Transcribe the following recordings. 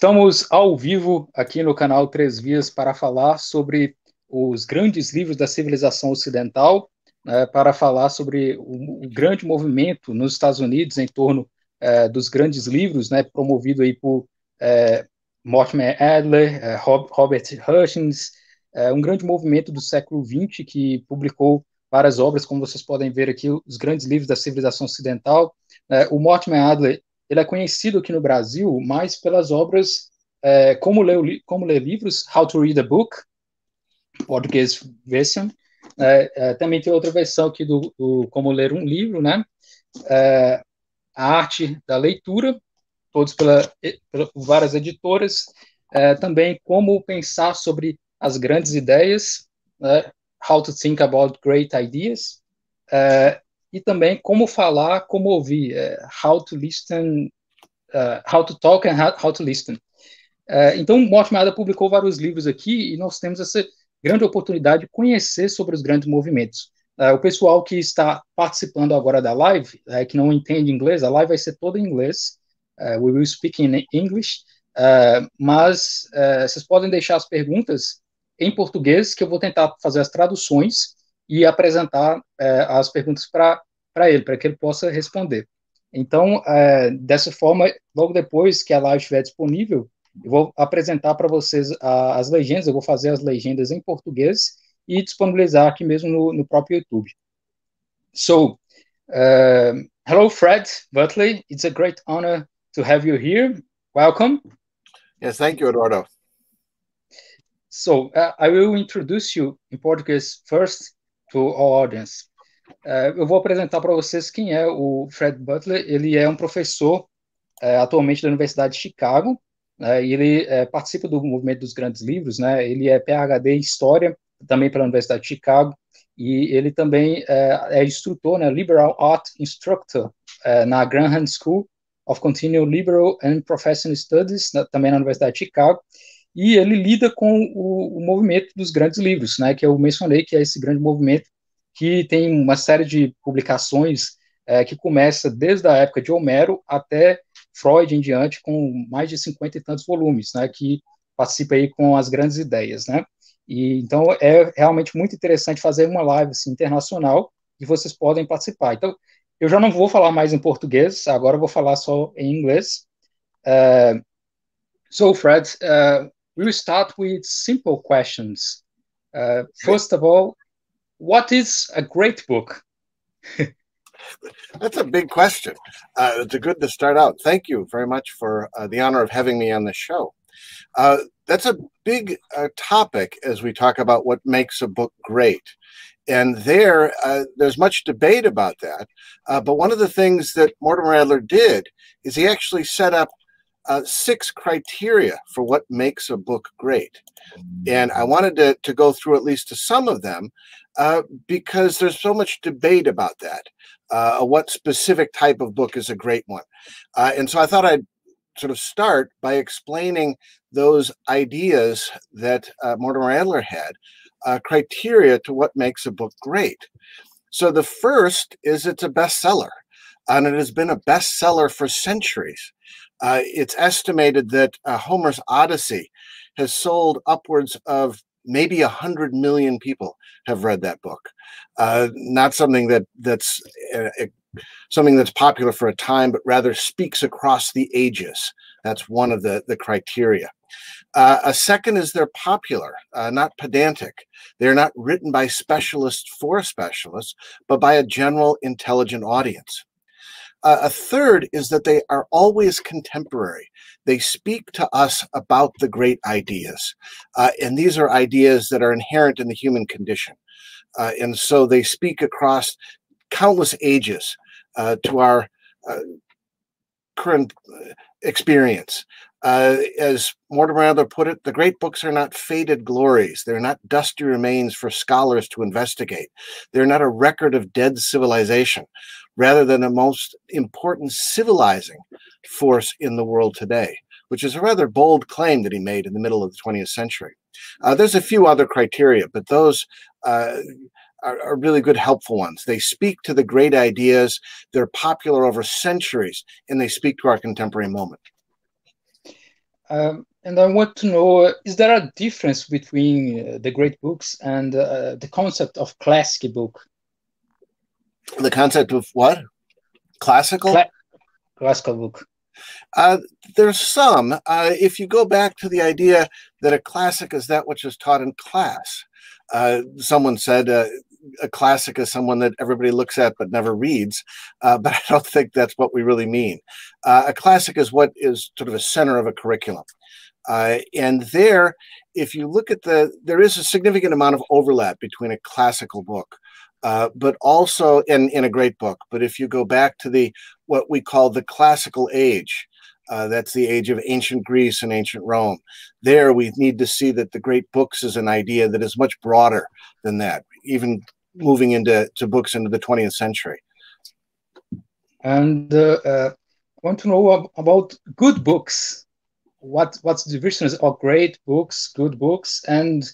Estamos ao vivo aqui no canal Três Vias para falar sobre os grandes livros da civilização ocidental, para falar sobre o grande movimento nos Estados Unidos em torno dos grandes livros, né, promovido aí por Mortimer Adler, Robert Hutchins, um grande movimento do século XX que publicou várias obras, como vocês podem ver aqui, os grandes livros da civilização ocidental. O Mortimer Adler, ele é conhecido aqui no Brasil mais pelas obras Como Ler Livros, How to Read a Book, português version. Também tem outra versão aqui do Como Ler um Livro, né? A Arte da Leitura, todos por várias editoras. Também Como Pensar sobre as Grandes Ideias, né? How to Think About Great Ideas. E também Como Falar, Como Ouvir, How to Talk and How to Listen. Então, Mortimer Adler publicou vários livros aqui e nós temos essa grande oportunidade de conhecer sobre os grandes movimentos. O pessoal que está participando agora da live, que não entende inglês, a live vai ser toda em inglês, we will speak in English, mas vocês podem deixar as perguntas em português, que eu vou tentar fazer as traduções e apresentar as perguntas para que ele possa responder. Então, dessa forma, logo depois que a live estiver disponível, eu vou apresentar para vocês as legendas, eu vou fazer as legendas em português e disponibilizar aqui mesmo no próprio YouTube. So, hello Fred Butley, it's a great honor to have you here. Welcome. Yes, thank you, Eduardo. So, I will introduce you in Portuguese first to our audience. Eu vou apresentar para vocês quem é o Fred Butley. Ele é um professor atualmente da Universidade de Chicago, né, e ele participa do movimento dos grandes livros, né, ele é PhD em História, também pela Universidade de Chicago, e ele também é instrutor, né, Liberal Art Instructor, na Graham School of Continuing Liberal and Professional Studies, também na Universidade de Chicago, e ele lida com o movimento dos grandes livros, né, que eu mencionei, que é esse grande movimento que tem uma série de publicações que começa desde a época de Homero até Freud em diante, com mais de 50 e tantos volumes, né, que participa aí com as grandes ideias, né, e então é realmente muito interessante fazer uma live assim, internacional, e vocês podem participar. Então, eu já não vou falar mais em português, agora eu vou falar só em inglês. So, Fred, we'll start with simple questions. First of all, what is a great book? That's a big question. It's good to start out. Thank you very much for the honor of having me on the show. That's a big topic as we talk about what makes a book great. And there's much debate about that. But one of the things that Mortimer Adler did is he actually set up 6 criteria for what makes a book great. And I wanted to go through at least some of them because there's so much debate about that, what specific type of book is a great one. And so I thought I'd sort of start by explaining those ideas that Mortimer Adler had, criteria to what makes a book great. So the first is it's a bestseller, and it has been a bestseller for centuries. It's estimated that Homer's Odyssey has sold upwards of maybe 100 million people have read that book. Not something that's popular for a time, but rather speaks across the ages. That's one of the criteria. A second is they're popular, not pedantic. They're not written by specialists for specialists, but by a general intelligent audience. A third is that they are always contemporary. They speak to us about the great ideas. And these are ideas that are inherent in the human condition. And so they speak across countless ages to our current experience. As Mortimer Adler put it, the great books are not faded glories. They're not dusty remains for scholars to investigate. They're not a record of dead civilization, rather than the most important civilizing force in the world today, which is a rather bold claim that he made in the middle of the 20th century. There's a few other criteria, but those are really good, helpful ones. They speak to the great ideas. They're popular over centuries, and they speak to our contemporary moment. And I want to know, is there a difference between the great books and the concept of classic book? The concept of what? Classical? Classical book. There's some. If you go back to the idea that a classic is that which is taught in class, someone said a classic is someone that everybody looks at but never reads, but I don't think that's what we really mean. A classic is what is sort of a center of a curriculum. And there, if you look at there is a significant amount of overlap between a classical book, but also in a great book. But if you go back to what we call the classical age, that's the age of ancient Greece and ancient Rome. There we need to see that the great books is an idea that is much broader than that, even moving into books into the 20th century. And I want to know about good books. What's the difference of great books, good books, and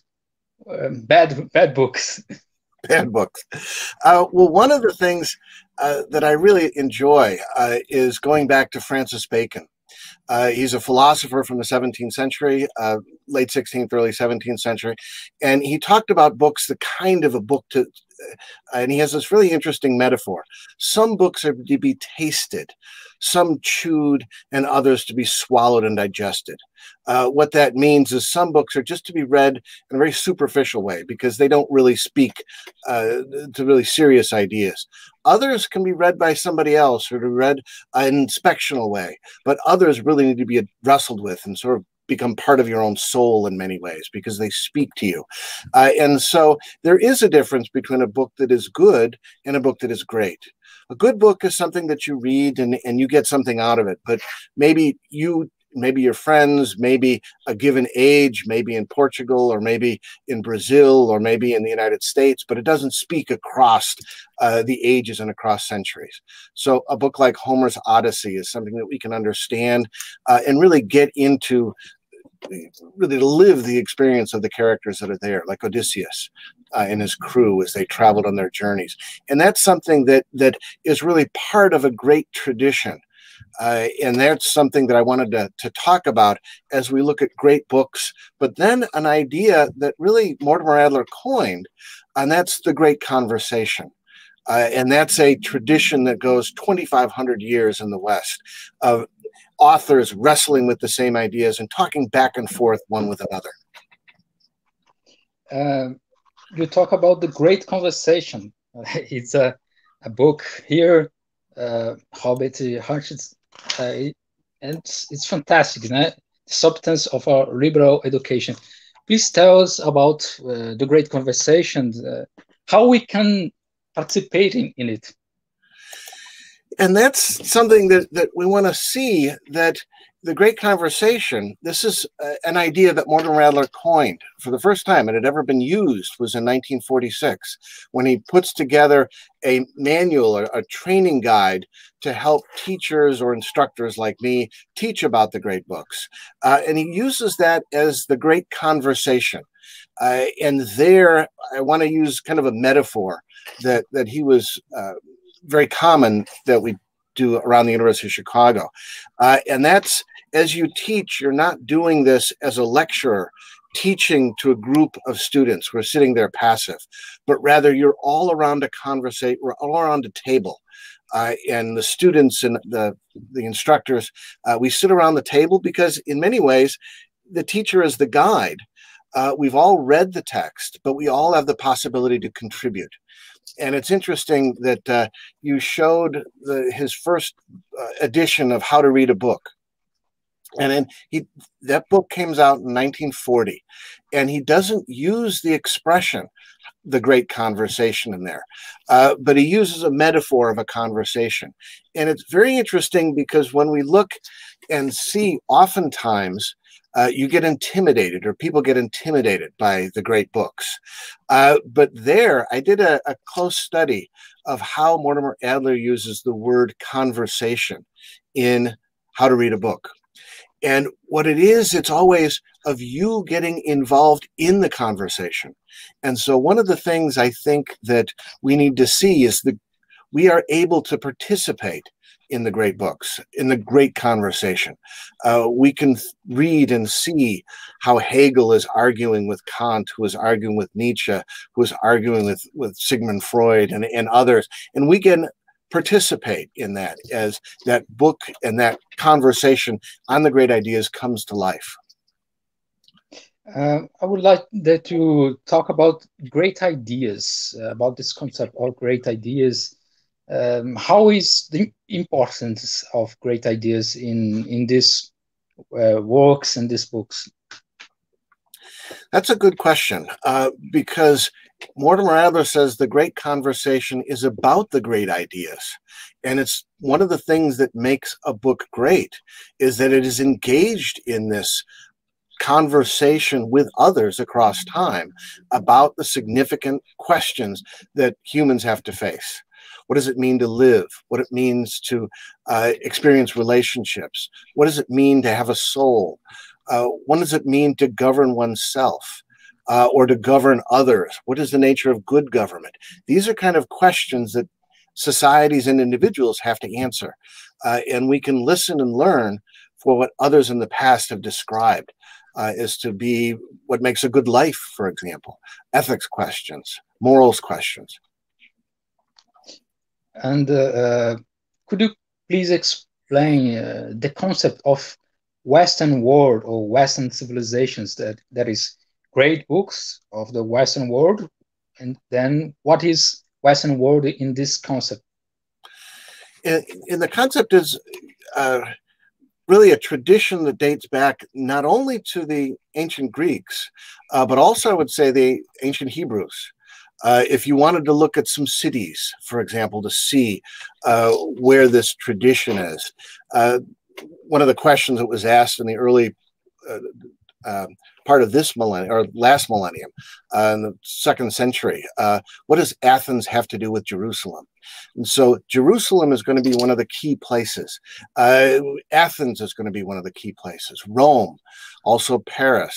bad books? Bad books. Well, one of the things that I really enjoy is going back to Francis Bacon. He's a philosopher from the 17th century, late 16th, early 17th century, and he talked about books, the kind of a book to, and he has this really interesting metaphor. Some books are to be tasted, some chewed, and others to be swallowed and digested. What that means is some books are just to be read in a very superficial way because they don't really speak to really serious ideas. Others can be read by somebody else or to be read in an inspectional way, but others really need to be wrestled with and sort of become part of your own soul in many ways because they speak to you. And so there is a difference between a book that is good and a book that is great. A good book is something that you read and you get something out of it, but maybe you, maybe your friends, maybe a given age, maybe in Portugal or maybe in Brazil or maybe in the United States, but it doesn't speak across the ages and across centuries. So a book like Homer's Odyssey is something that we can understand and really get into, really live the experience of the characters that are there, like Odysseus and his crew as they traveled on their journeys. And that's something that is really part of a great tradition. And that's something that I wanted to talk about as we look at great books, but then an idea that really Mortimer Adler coined, and that's the great conversation. And that's a tradition that goes 2,500 years in the West of authors wrestling with the same ideas and talking back and forth one with another. You talk about the great conversation. It's a book here. Hobbit, Hutchins, and it's fantastic, the substance of our liberal education. Please tell us about the great conversation, how we can participate in it. And that's something that we want to see, that the great conversation, this is an idea that Mortimer Adler coined for the first time. It had ever been used was in 1946 when he puts together a manual or a training guide to help teachers or instructors like me teach about the great books. And he uses that as the great conversation. And there, I want to use kind of a metaphor that he was very common that we do around the University of Chicago. And that's, as you teach, you're not doing this as a lecturer teaching to a group of students who are sitting there passive, but rather you're all around a conversation, we're all around a table. And the students and the instructors, we sit around the table because in many ways, the teacher is the guide. We've all read the text, but we all have the possibility to contribute. And it's interesting that you showed his first edition of How to Read a Book. And then that book came out in 1940. And he doesn't use the expression, the great conversation in there, but he uses a metaphor of a conversation. And it's very interesting because when we look and see oftentimes, you get intimidated or people get intimidated by the great books. But there, I did a close study of how Mortimer Adler uses the word conversation in How to Read a Book. And what it is, it's always of you getting involved in the conversation. And so one of the things I think that we need to see is we are able to participate in the great books, in the great conversation. We can read and see how Hegel is arguing with Kant, who is arguing with Nietzsche, who is arguing with Sigmund Freud and others. And we can participate in that as that book and that conversation on the great ideas comes to life. I would like that you talk about great ideas, about this concept of great ideas. How is the importance of great ideas in these works and these books? That's a good question, because Mortimer Adler says the great conversation is about the great ideas. And it's one of the things that makes a book great is that it is engaged in this conversation with others across time about the significant questions that humans have to face. What does it mean to live? What it means to experience relationships? What does it mean to have a soul? What does it mean to govern oneself or to govern others? What is the nature of good government? These are kind of questions that societies and individuals have to answer. And we can listen and learn for what others in the past have described as to be what makes a good life, for example, ethics questions, morals questions. And could you please explain the concept of Western world or Western civilizations, that is great books of the Western world, and then what is Western world in this concept? And the concept is really a tradition that dates back not only to the ancient Greeks, but also I would say the ancient Hebrews. If you wanted to look at some cities, for example, to see where this tradition is, one of the questions that was asked in the early part of this millennium or last millennium, in the 2nd century, what does Athens have to do with Jerusalem? And so Jerusalem is going to be one of the key places. Athens is going to be one of the key places. Rome, also Paris,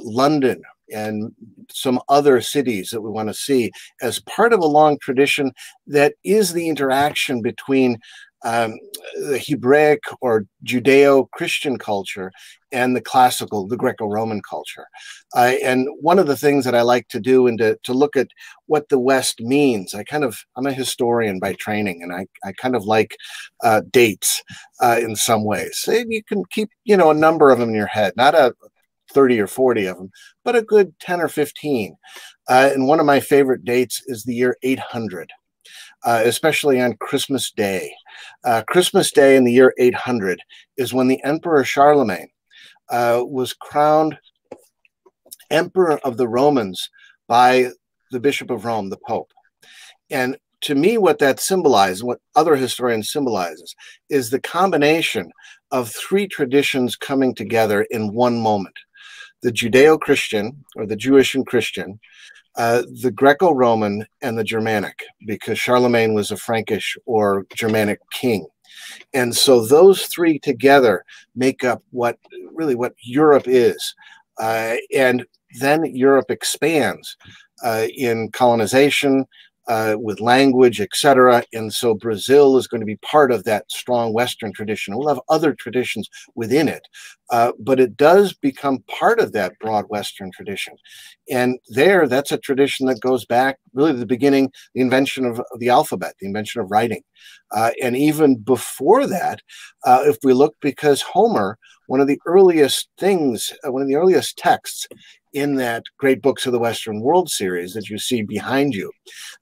London, and some other cities that we want to see as part of a long tradition that is the interaction between the Hebraic or Judeo-Christian culture and the classical, the Greco-Roman culture. And one of the things that I like to do and to look at what the West means, I'm a historian by training, and I kind of like dates in some ways. So you can keep, you know, a number of them in your head, not a 30 or 40 of them, but a good 10 or 15. And one of my favorite dates is the year 800, especially on Christmas Day. Christmas Day in the year 800 is when the Emperor Charlemagne was crowned Emperor of the Romans by the Bishop of Rome, the Pope. And to me, what that symbolizes, what other historians symbolizes, is the combination of three traditions coming together in one moment. The Judeo-Christian, or the Jewish and Christian, the Greco-Roman, and the Germanic, because Charlemagne was a Frankish or Germanic king. And so those three together make up what really what Europe is. And then Europe expands in colonization, with language, etc. And so Brazil is going to be part of that strong Western tradition. We'll have other traditions within it, but it does become part of that broad Western tradition. And there, that's a tradition that goes back really to the beginning, the invention of the alphabet, the invention of writing. And even before that, if we look, because Homer, one of the earliest things, one of the earliest texts in that Great Books of the Western World series that you see behind you,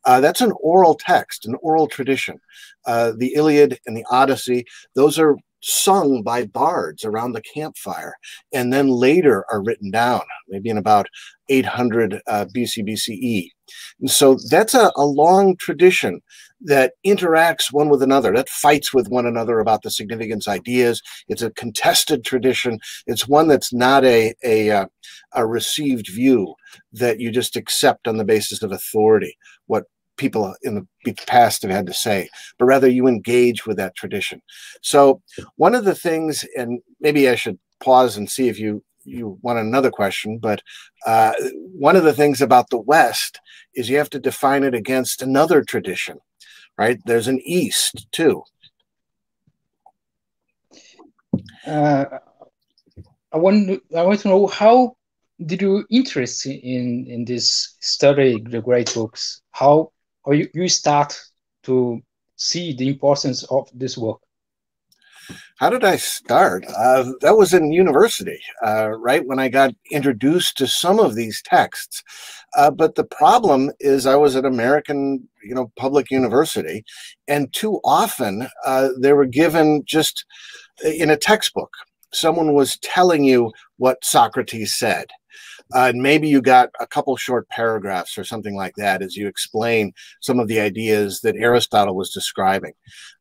that's an oral text, an oral tradition. The Iliad and the Odyssey, those are sung by bards around the campfire, and then later are written down, maybe in about 800 BC, BCE. And so that's a long tradition that interacts one with another, that fights with one another about the significance ideas. It's a contested tradition. It's one that's not a received view that you just accept on the basis of authority, what people in the past have had to say, but rather you engage with that tradition. So one of the things, and maybe I should pause and see if you want another question, but one of the things about the West is you have to define it against another tradition, right? There's an East too. I want to know, how did you interest in this study, the great books? How you start to see the importance of this work? How did I start? That was in university, right when I got introduced to some of these texts. But the problem is I was at American, public university, and too often they were given just in a textbook. Someone was telling you what Socrates said. And maybe you got a couple short paragraphs or something like that as you explain some of the ideas that Aristotle was describing.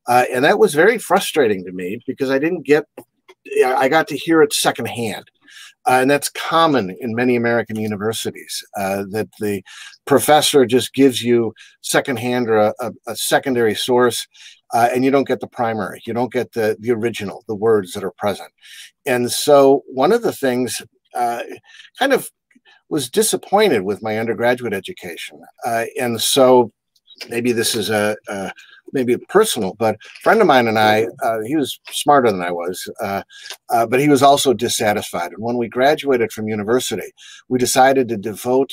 And that was very frustrating to me because I got to hear it secondhand. And that's common in many American universities, that the professor just gives you secondhand or a secondary source, and you don't get the primary. You don't get the original, the words that are present. And so one of the things kind of was disappointed with my undergraduate education. And so maybe this is maybe personal, but a friend of mine and I, he was smarter than I was, but he was also dissatisfied. And when we graduated from university, we decided to devote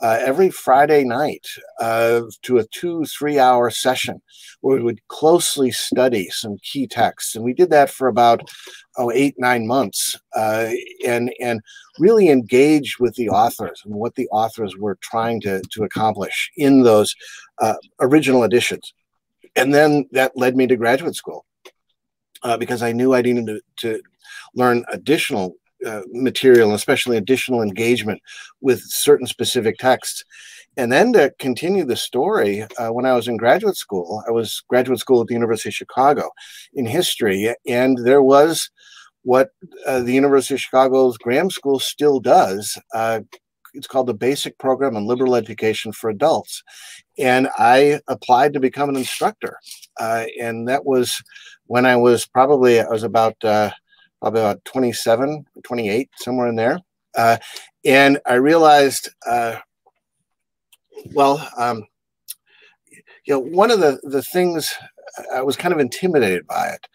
every Friday night to a 2-3 hour session where we would closely study some key texts. And we did that for about 8-9 months and really engaged with the authors and what the authors were trying to accomplish in those original editions. And then that led me to graduate school because I knew I needed to learn additional material, especially additional engagement with certain specific texts. And then to continue the story, when I was in graduate school, I was graduate school at the University of Chicago in history, and there was what the University of Chicago's Graham School still does. It's called the Basic Program in Liberal Education for Adults. And I applied to become an instructor. And that was when I was about 27, 28, somewhere in there. And I realized, one of the things I was kind of intimidated by it.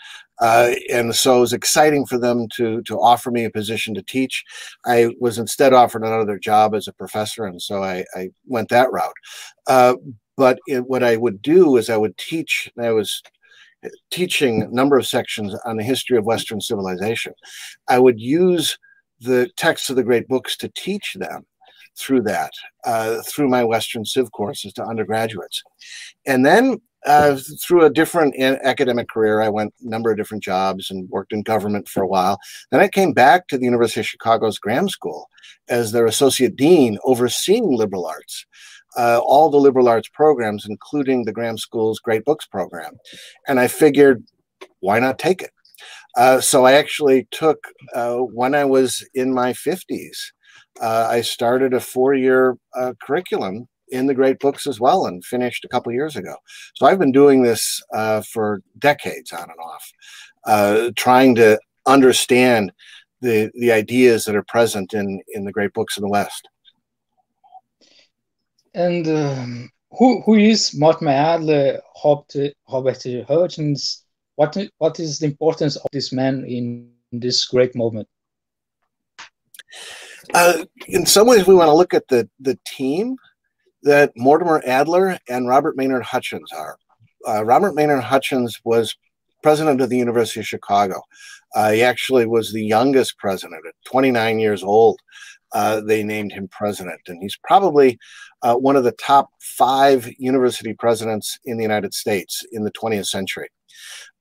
And so it was exciting for them to offer me a position to teach. I was instead offered another job as a professor. And so I went that route. But what I would do is I would teach, and I was teaching a number of sections on the history of Western civilization. I would use the texts of the great books to teach them through that, through my Western Civ courses to undergraduates. And then through a different academic career, I went a number of different jobs and worked in government for a while. Then I came back to the University of Chicago's Graham School as their associate dean overseeing liberal arts. All the liberal arts programs, including the Graham School's Great Books program. And I figured, why not take it? So I actually took, when I was in my 50s, I started a 4-year curriculum in the Great Books as well, and finished a couple years ago. So I've been doing this for decades on and off, trying to understand the ideas that are present in the Great Books of the West. And who is Mortimer Adler, Robert Hutchins? What is the importance of this man in this great moment? In some ways, we want to look at the team that Mortimer Adler and Robert Maynard Hutchins are. Robert Maynard Hutchins was president of the University of Chicago. He actually was the youngest president at 29 years old. They named him president, and he's probably one of the top 5 university presidents in the United States in the 20th century.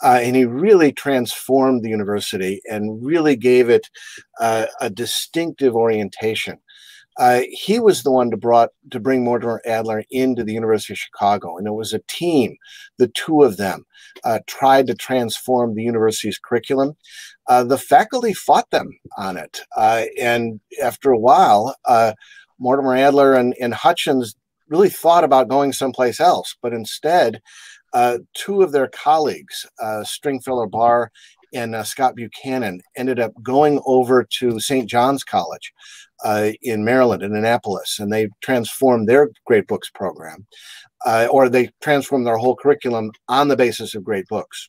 And he really transformed the university and really gave it a distinctive orientation. He was the one to bring Mortimer Adler into the University of Chicago, and it was a team. The two of them tried to transform the university's curriculum. The faculty fought them on it, and after a while, Mortimer Adler and Hutchins really thought about going someplace else, but instead, two of their colleagues, Stringfellow Barr and Scott Buchanan, ended up going over to St. John's College in Maryland, in Annapolis, and they transformed their Great Books program, or they transformed their whole curriculum on the basis of Great Books.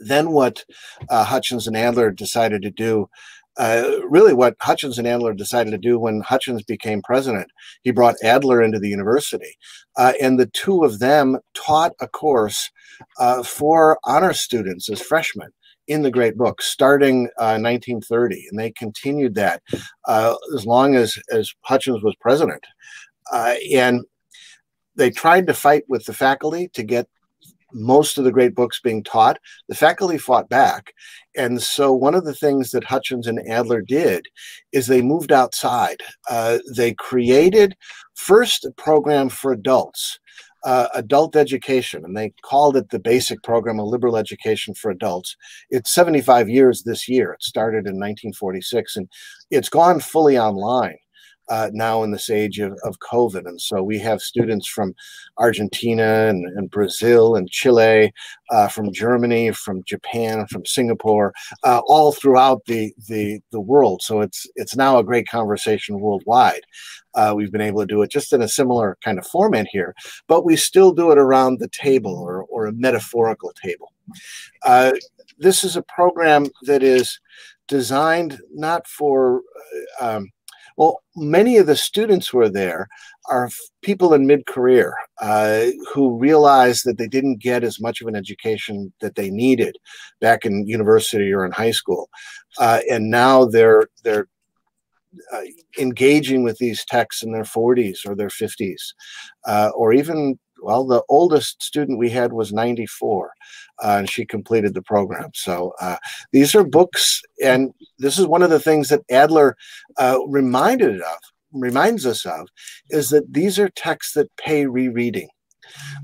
Then what Hutchins and Adler decided to do, really what Hutchins and Adler decided to do when Hutchins became president, he brought Adler into the university. And the two of them taught a course for honor students as freshmen in the Great Book, starting 1930. And they continued that as long as Hutchins was president. And they tried to fight with the faculty to get most of the great books being taught. The faculty fought back. And so one of the things that Hutchins and Adler did is they moved outside. They created first a program for adults, adult education, and they called it the Basic Program of Liberal Education for Adults. It's 75 years this year. It started in 1946, and it's gone fully online now in this age of COVID. And so we have students from Argentina and Brazil and Chile, from Germany, from Japan, from Singapore, all throughout the world. So it's now a great conversation worldwide. We've been able to do it just in a similar kind of format here, but we still do it around the table or a metaphorical table. This is a program that is designed not for, well, many of the students who are there are people in mid-career who realize that they didn't get as much of an education that they needed back in university or in high school. And now they're engaging with these texts in their 40s or their 50s, or even, well, the oldest student we had was 94, and she completed the program. So these are books, and this is one of the things that Adler reminds us of, is that these are texts that pay rereading.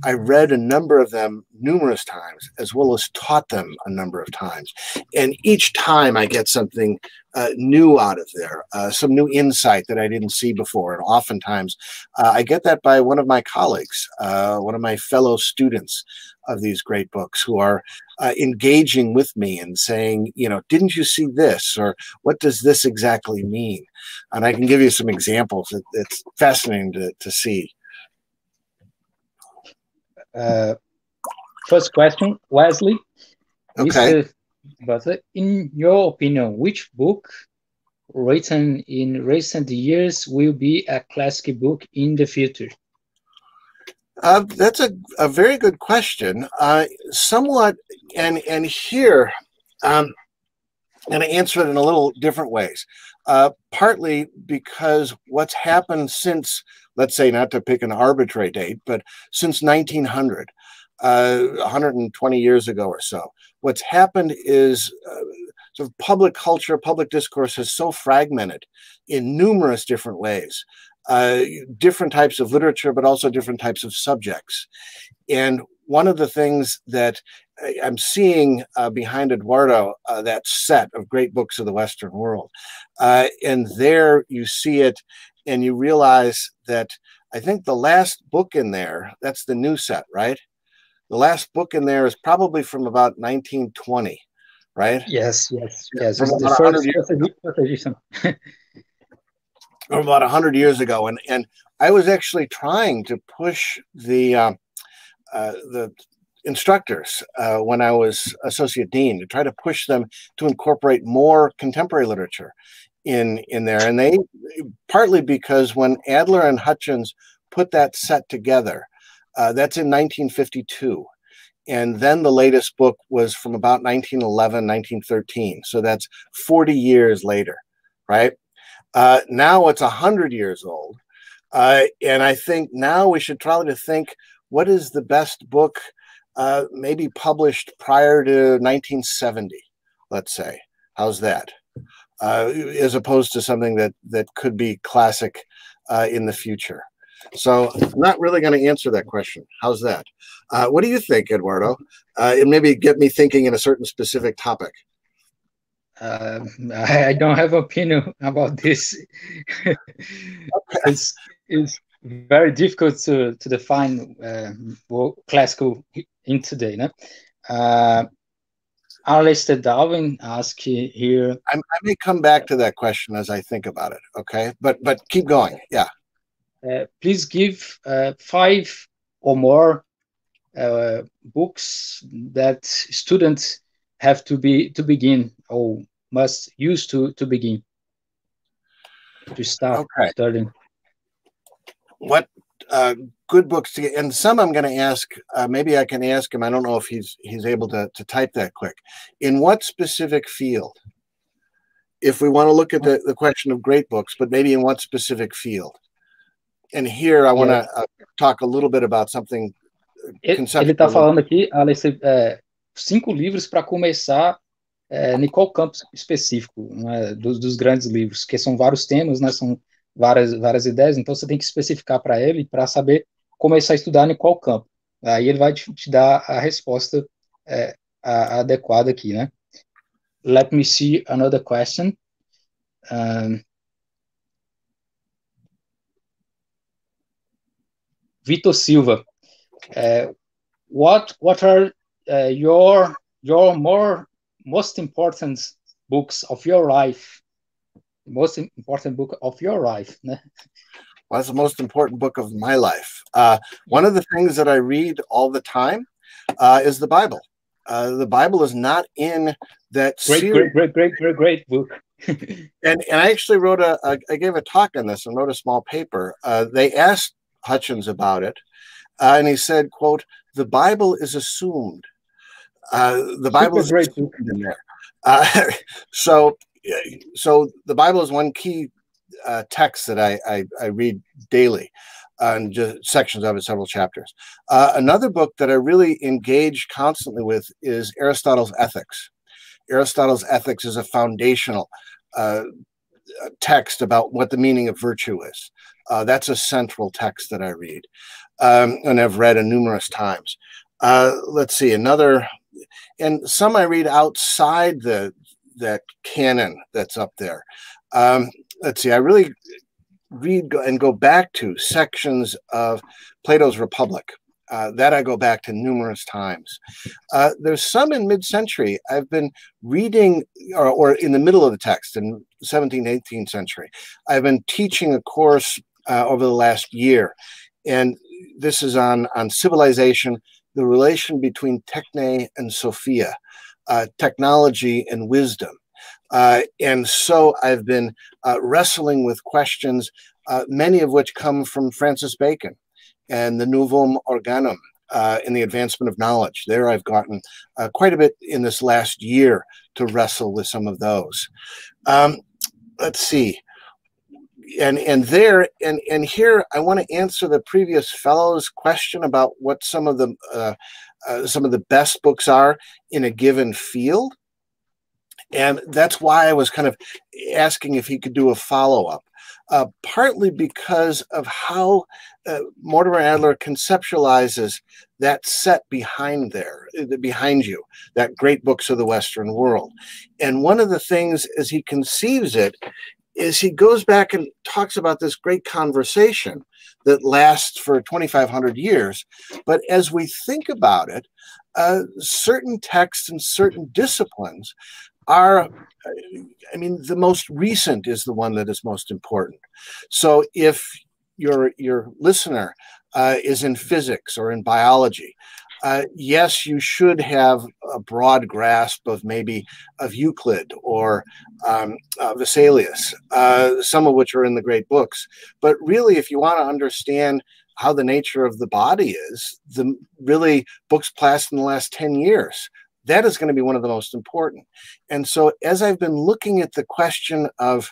I read a number of them numerous times, as well as taught them a number of times. And each time I get something new out of there, some new insight that I didn't see before. And oftentimes I get that by one of my colleagues, one of my fellow students of these great books, who are engaging with me and saying, you know, didn't you see this? Or what does this exactly mean? And I can give you some examples. It's fascinating to see. First question, Wesley. Okay. In your opinion, which book written in recent years will be a classic book in the future? That's a very good question. Somewhat, and here, I'm going to answer it in a little different ways, partly because what's happened since, let's say, not to pick an arbitrary date, but since 1900, 120 years ago or so, what's happened is sort of public culture, public discourse is so fragmented in numerous different ways, different types of literature, but also different types of subjects. And one of the things that I'm seeing behind Eduardo, that set of great books of the Western world, and there you see it, and you realize that I think the last book in there, that's the new set, right? The last book in there is probably from about 1920, right? Yes, yes, yes. From about 100 years ago. And I was actually trying to push the instructors when I was associate dean, to try to push them to incorporate more contemporary literature in there. And they, partly because when Adler and Hutchins put that set together, that's in 1952. And then the latest book was from about 1911, 1913. So that's 40 years later, right? Now it's 100 years old. And I think now we should try to think, what is the best book maybe published prior to 1970, let's say? How's that? As opposed to something that could be classic in the future. So I'm not really going to answer that question. How's that? What do you think, Eduardo? It maybe get me thinking in a certain specific topic. I don't have an opinion about this. Okay. It's very difficult to define classical in today. No? Alistair Darwin asks here. I may come back to that question as I think about it, okay? But keep going, yeah. Please give 5 or more books that students have to begin, or must use to begin to start studying? What good books to get? And some I'm going to ask. Maybe I can ask him. I don't know if he's able to type that quick. In what specific field? If we want to look at the question of great books, but maybe in what specific field? And here I want to talk a little bit about something. Ele está falando aqui, Alex, 5 livros para começar em qual campo específico, né, dos grandes livros, que são vários temas, né, são várias ideias, então você tem que especificar para ele, para saber começar a estudar em qual campo. Aí ele vai te dar a resposta adequada aqui, né? Let me see another question. Vitor Silva, what are your most important books of your life? Most important book of your life. What's the most important book of my life? One of the things that I read all the time is the Bible. The Bible is not in that series. Great book. and I actually wrote I gave a talk on this and wrote a small paper. They asked Hutchins about it, and he said, quote, the Bible is assumed. The Bible is great book in there. So the Bible is one key text that I read daily, and just sections of it, several chapters. Another book that I really engage constantly with is Aristotle's Ethics. Aristotle's Ethics is a foundational text about what the meaning of virtue is. That's a central text that I read, and I've read numerous times. Let's see, another, and some I read outside that canon that's up there. Let's see, I really read and go back to sections of Plato's Republic. That I go back to numerous times. There's some in mid-century. I've been reading, or in the middle of the text, in 17th, 18th century. I've been teaching a course over the last year, and this is on civilization, the relation between techne and sophia, technology and wisdom. And so I've been wrestling with questions, many of which come from Francis Bacon and the Novum Organum in the advancement of knowledge. There I've gotten quite a bit in this last year to wrestle with some of those. Let's see. And here I want to answer the previous fellow's question about what some of the best books are in a given field. And that's why I was kind of asking if he could do a follow-up, partly because of how Mortimer Adler conceptualizes that set behind you, that great books of the Western world. And one of the things as he conceives it is he goes back and talks about this great conversation that lasts for 2,500 years. But as we think about it, certain texts and certain disciplines are, I mean, the most recent is the one that is most important. So if your listener is in physics or in biology, yes, you should have a broad grasp of maybe of Euclid or Vesalius, some of which are in the great books. But really, if you want to understand how the nature of the body is, the really books passed in the last 10 years, that is going to be one of the most important. And so as I've been looking at the question of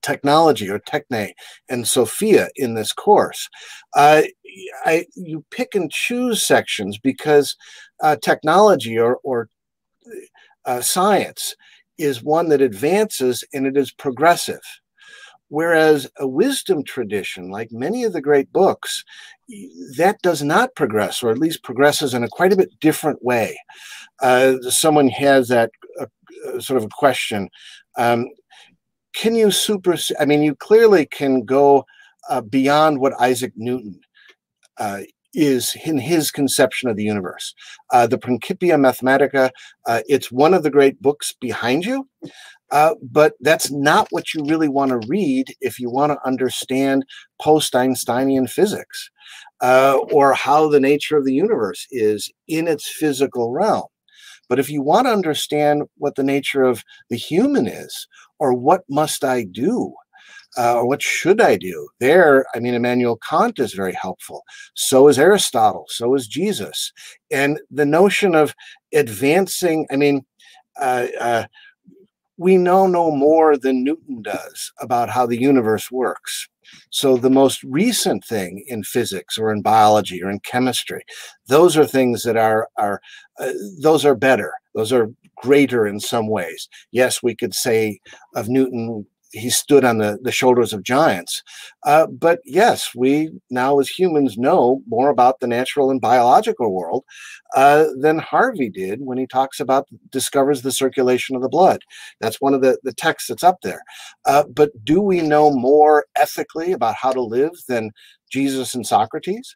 technology or techne and sophia in this course, you pick and choose sections because technology or science is one that advances and it is progressive. Whereas a wisdom tradition, like many of the great books, that does not progress, or at least progresses in a quite a bit different way. Someone has that sort of a question. Can you I mean, you clearly can go beyond what Isaac Newton is in his conception of the universe. The Principia Mathematica, it's one of the great books behind you. But that's not what you really want to read if you want to understand post-Einsteinian physics or how the nature of the universe is in its physical realm. But if you want to understand what the nature of the human is, or what must I do, or what should I do, there, I mean, Immanuel Kant is very helpful. So is Aristotle. So is Jesus. And the notion of advancing, I mean, we know no more than Newton does about how the universe works. So the most recent thing in physics or in biology or in chemistry, those are things that those are better. Those are greater in some ways. Yes, we could say of Newton, he stood on the shoulders of giants. But yes, we now as humans know more about the natural and biological world than Harvey did when he talks about, discovers the circulation of the blood. That's one of the texts that's up there. But do we know more ethically about how to live than Jesus and Socrates?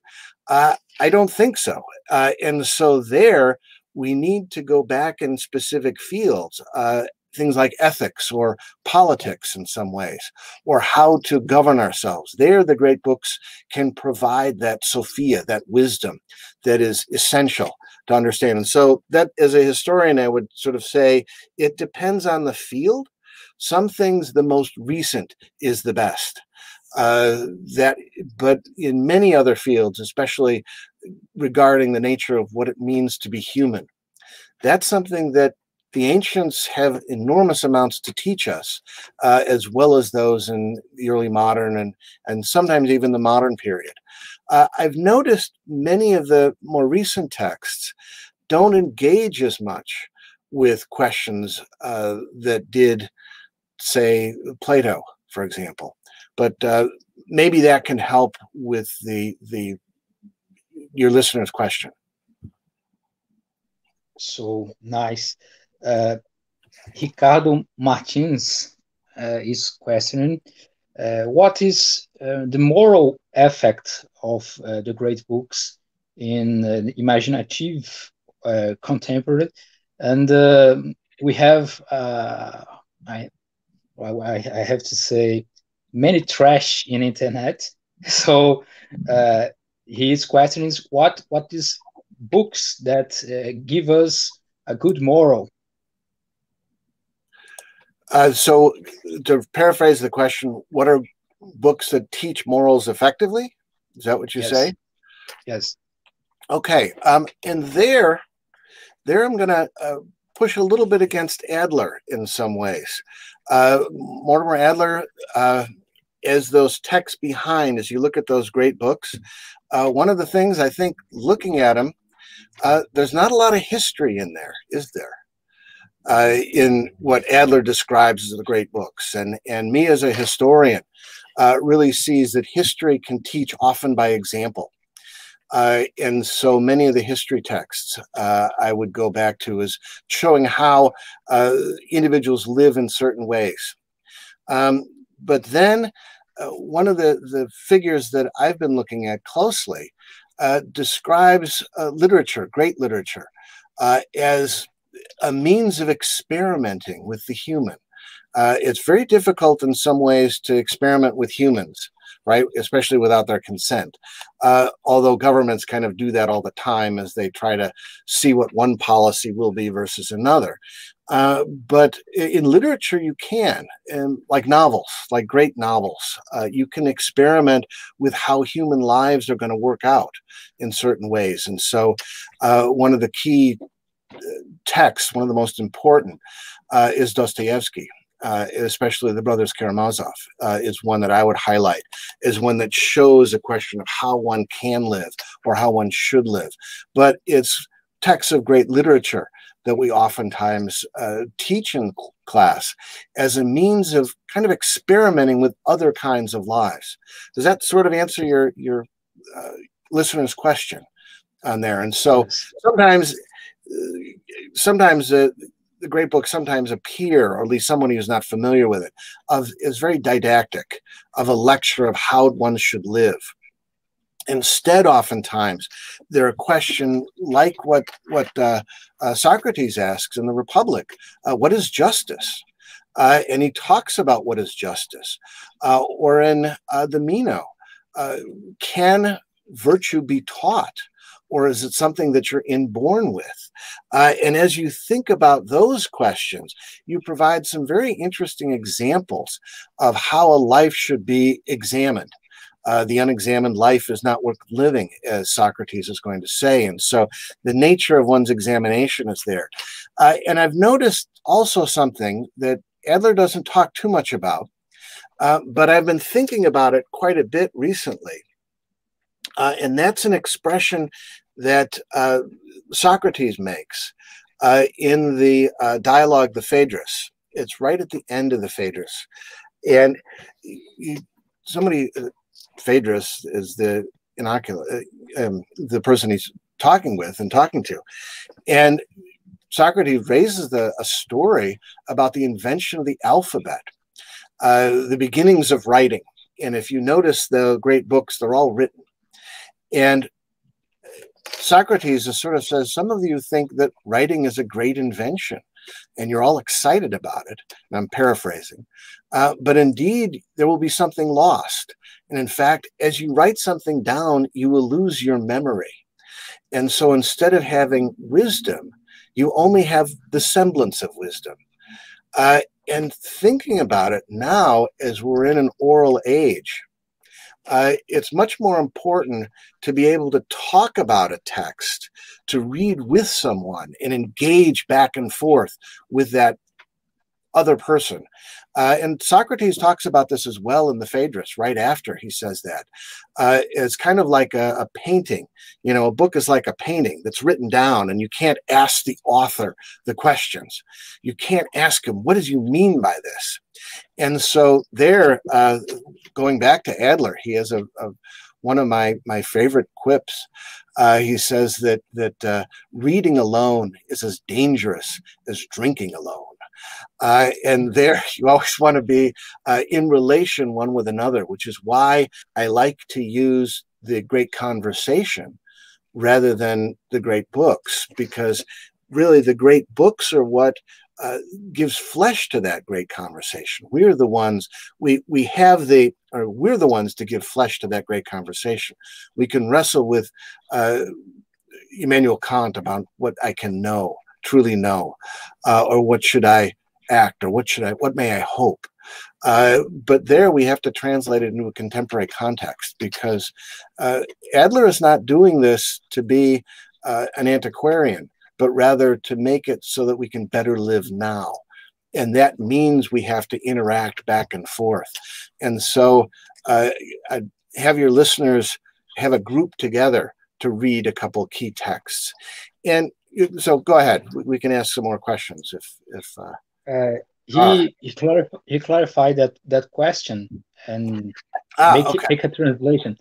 I don't think so. And so there, we need to go back in specific fields, things like ethics or politics in some ways, or how to govern ourselves. There, the great books can provide that Sophia, that wisdom that is essential to understand. And so that, as a historian, I would sort of say it depends on the field. Some things, the most recent is the best. But in many other fields, especially regarding the nature of what it means to be human, that's something that the ancients have enormous amounts to teach us, as well as those in the early modern and sometimes even the modern period. I've noticed many of the more recent texts don't engage as much with questions that did, say, Plato, for example. But maybe that can help with your listener's question. So nice. Ricardo Martins is questioning what is the moral effect of the great books in imaginative contemporary, and we have I have to say many trash in internet, so he is questioning what is books that give us a good moral. So to paraphrase the question, what are books that teach morals effectively? Is that what you say? Yes. Okay. And there I'm going to push a little bit against Adler in some ways. Mortimer Adler, as those texts behind, as you look at those great books, one of the things I think looking at them, there's not a lot of history in there, is there? In what Adler describes as the great books. And me as a historian really sees that history can teach often by example. And so many of the history texts I would go back to is showing how individuals live in certain ways. But then one of the figures that I've been looking at closely describes literature, great literature, as a means of experimenting with the human. It's very difficult in some ways to experiment with humans, right? Especially without their consent. Although governments kind of do that all the time as they try to see what one policy will be versus another. But in literature, you can, and like novels, like great novels, you can experiment with how human lives are going to work out in certain ways. And so one of the key texts, one of the most important, is Dostoevsky, especially the Brothers Karamazov, is one that I would highlight, is one that shows a question of how one can live or how one should live. But it's texts of great literature that we oftentimes teach in class as a means of kind of experimenting with other kinds of lives. Does that sort of answer your listener's question on there? And so sometimes the great books sometimes appear, or at least someone who's not familiar with it, is very didactic, of a lecture of how one should live. Instead, oftentimes, they're a question like what Socrates asks in the Republic, what is justice? And he talks about what is justice. Or in the Meno, can virtue be taught? or is it something that you're inborn with? And as you think about those questions, you provide some very interesting examples of how a life should be examined. The unexamined life is not worth living, as Socrates is going to say. And so the nature of one's examination is there. And I've noticed also something that Adler doesn't talk too much about, but I've been thinking about it quite a bit recently. And that's an expression that Socrates makes in the dialogue, the Phaedrus. It's right at the end of the Phaedrus. And somebody... Phaedrus is the inoculant, the person he's talking with and talking to. And Socrates raises a story about the invention of the alphabet, the beginnings of writing. And if you notice the great books, they're all written. And Socrates sort of says, some of you think that writing is a great invention, and you're all excited about it, and I'm paraphrasing, but indeed there will be something lost. And in fact, as you write something down, you will lose your memory. And so instead of having wisdom, you only have the semblance of wisdom. And thinking about it now, as we're in an oral age, it's much more important to be able to talk about a text, to read with someone and engage back and forth with that other person. And Socrates talks about this as well in the Phaedrus, right after he says that. It's kind of like a painting. You know, a book is like a painting that's written down, and you can't ask the author the questions. You can't ask him, what do you mean by this? And so there, going back to Adler, he has one of my favorite quips. He says that reading alone is as dangerous as drinking alone. And there you always want to be in relation one with another, which is why I like to use the great conversation rather than the great books, because really the great books are what gives flesh to that great conversation. We're the ones, we're the ones to give flesh to that great conversation. We can wrestle with Immanuel Kant about what I can know, truly know, or what should I act, or what may I hope? But there we have to translate it into a contemporary context, because Adler is not doing this to be an antiquarian, but rather to make it so that we can better live now. And that means we have to interact back and forth. And so I'd have your listeners have a group together to read a couple key texts. And so go ahead. We can ask some more questions if he clarified that question and make a translation.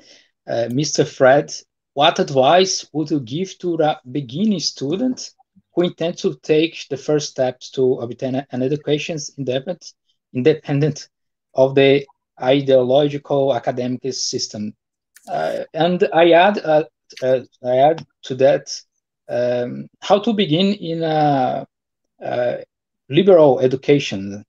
Mr. Fred, what advice would you give to a beginning student who intends to take the first steps to obtain an education independent of the ideological academic system? And I add to that, how to begin in a liberal education?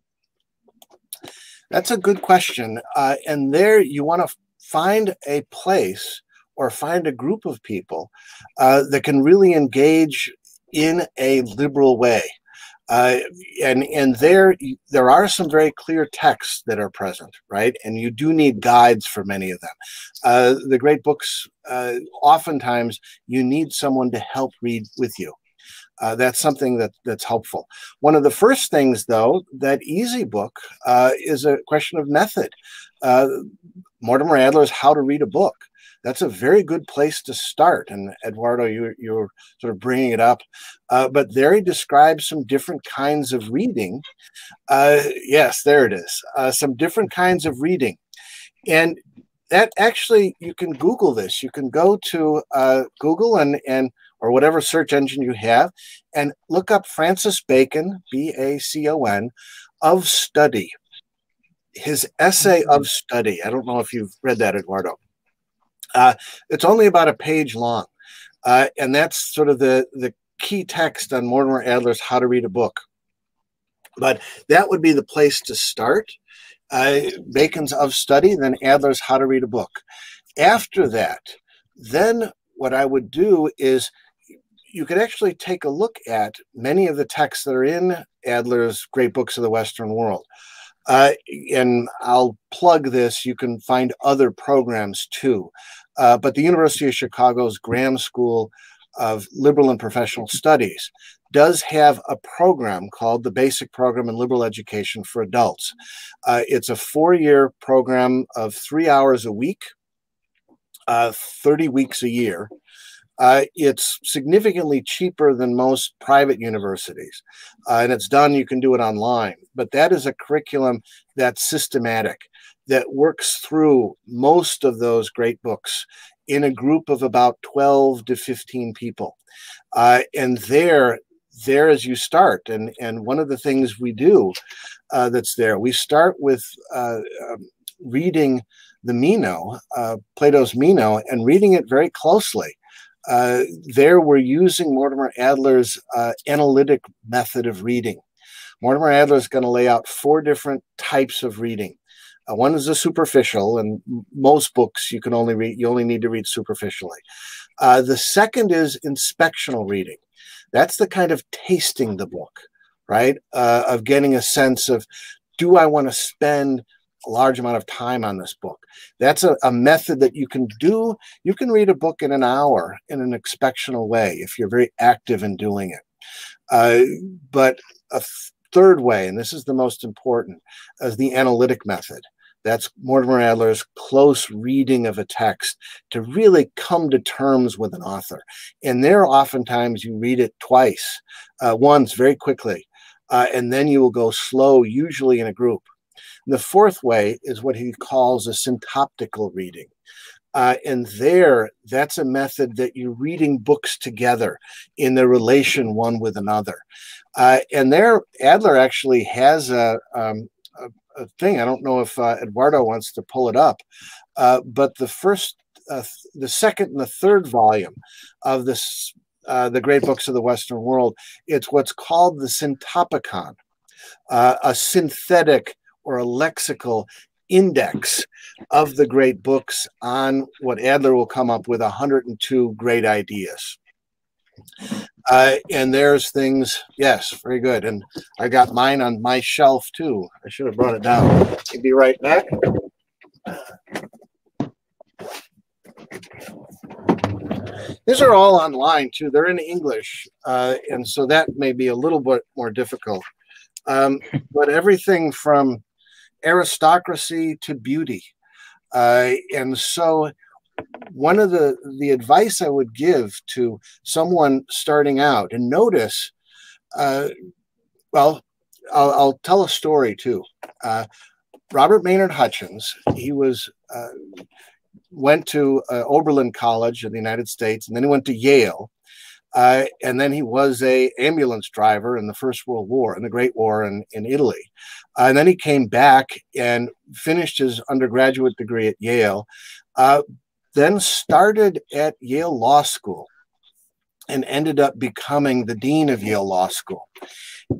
That's a good question. And there you want to find a place or find a group of people that can really engage in a liberal way. And there are some very clear texts that are present, right? And you do need guides for many of them. The great books, oftentimes you need someone to help read with you. That's something that's helpful. One of the first things, though, that easy book is a question of method. Mortimer Adler's How to Read a Book. That's a very good place to start. And Eduardo, you're sort of bringing it up. But there he describes some different kinds of reading. Yes, there it is. Some different kinds of reading. And that actually, you can Google this. You can go to Google and or whatever search engine you have and look up Francis Bacon, B-A-C-O-N, Of Study, his essay Of Study. I don't know if you've read that, Eduardo. It's only about a page long, and that's sort of the key text on Mortimer Adler's How to Read a Book. But that would be the place to start. Bacon's Of Study, then Adler's How to Read a Book. After that, then what I would do is you could actually take a look at many of the texts that are in Adler's Great Books of the Western World. And I'll plug this, you can find other programs too. But the University of Chicago's Graham School of Liberal and Professional Studies does have a program called the Basic Program in Liberal Education for Adults. It's a four-year program of 3 hours a week, 30 weeks a year. It's significantly cheaper than most private universities, and it's done, you can do it online. But that is a curriculum that's systematic, that works through most of those great books in a group of about 12 to 15 people. And there as you start, and one of the things we do that's there, we start with reading the Meno, Plato's Meno, and reading it very closely. There we're using Mortimer Adler's analytic method of reading. Mortimer Adler is going to lay out four different types of reading. One is the superficial, and most books you only need to read superficially. The second is inspectional reading. That's the kind of tasting the book, right? Of getting a sense of, do I want to spend a large amount of time on this book? That's a method that you can do. You can read a book in an hour in an inspectional way if you're very active in doing it. But a third way, and this is the most important, is the analytic method. That's Mortimer Adler's close reading of a text to really come to terms with an author. And there oftentimes you read it twice, once very quickly, and then you will go slow, usually in a group. The fourth way is what he calls a syntoptical reading. And that's a method that you're reading books together in their relation one with another. And there, Adler actually has a thing. I don't know if Eduardo wants to pull it up, but the second and the third volume of this, the Great Books of the Western World, it's what's called the Syntopicon, a synthetic or a lexical index of the great books on what Adler will come up with 102 great ideas. And there's things, yes, very good. And I got mine on my shelf too. I should have brought it down. I'll be right back. These are all online too. They're in English. And so that may be a little bit more difficult. But everything from aristocracy to beauty. And so one of the advice I would give to someone starting out, and notice, well, I'll tell a story too. Robert Maynard Hutchins, he was went to Oberlin College in the United States, and then he went to Yale. And then he was a ambulance driver in the First World War, in the Great War in Italy. And then he came back and finished his undergraduate degree at Yale, then started at Yale Law School and ended up becoming the dean of Yale Law School.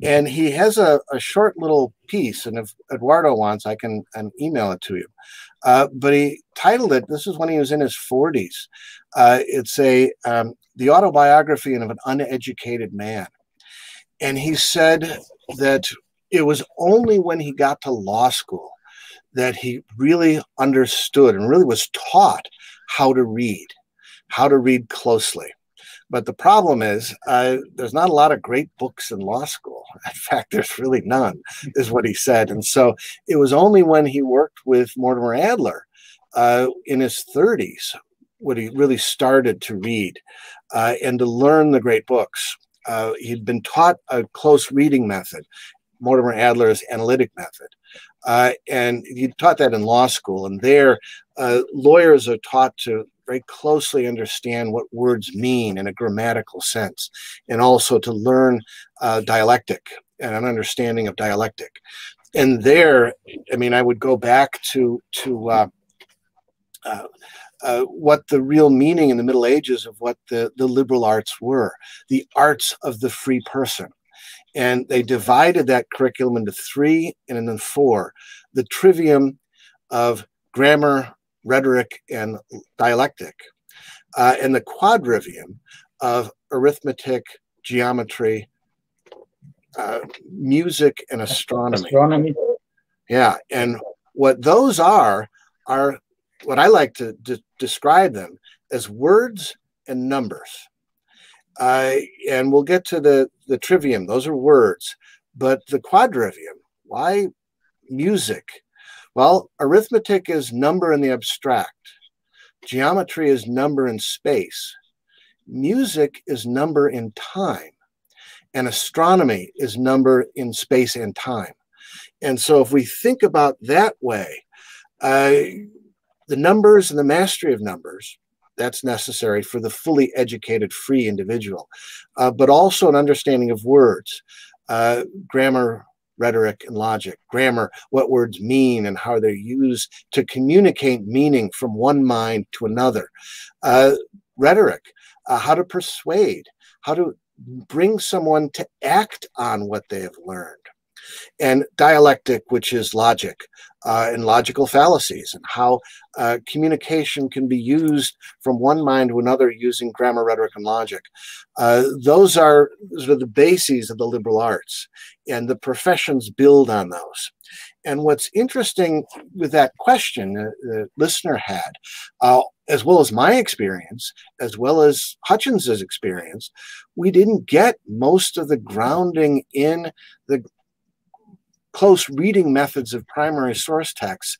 And he has a short little piece, and if Eduardo wants, I can email it to you. But he titled it, this is when he was in his 40s. It's the autobiography of an uneducated man. And he said that it was only when he got to law school that he really understood and really was taught how to read closely. But the problem is there's not a lot of great books in law school. In fact, there's really none, is what he said. And so it was only when he worked with Mortimer Adler in his 30s when he really started to read and to learn the great books. He'd been taught a close reading method, Mortimer Adler's analytic method. And he taught that in law school. And there, lawyers are taught to very closely understand what words mean in a grammatical sense, and also to learn dialectic and an understanding of dialectic. And there, I mean, I would go back to what the real meaning in the Middle Ages of what the liberal arts were, the arts of the free person. And they divided that curriculum into three and then four, the trivium of grammar, rhetoric, and dialectic. and the quadrivium of arithmetic, geometry, music, and astronomy. Yeah, and what those are what I like to describe them as words and numbers. And we'll get to the trivium. Those are words. But the quadrivium, why music? Well, arithmetic is number in the abstract. Geometry is number in space. Music is number in time. And astronomy is number in space and time. And so if we think about that way, the numbers and the mastery of numbers, that's necessary for the fully educated, free individual, but also an understanding of words, grammar, rhetoric, and logic. Grammar, what words mean and how they're used to communicate meaning from one mind to another. Rhetoric, how to persuade, how to bring someone to act on what they have learned. And dialectic, which is logic and logical fallacies, and how communication can be used from one mind to another using grammar, rhetoric, and logic. Those are sort of the bases of the liberal arts, and the professions build on those. And what's interesting with that question the listener had, as well as my experience, as well as Hutchins's experience, we didn't get most of the grounding in the close reading methods of primary source texts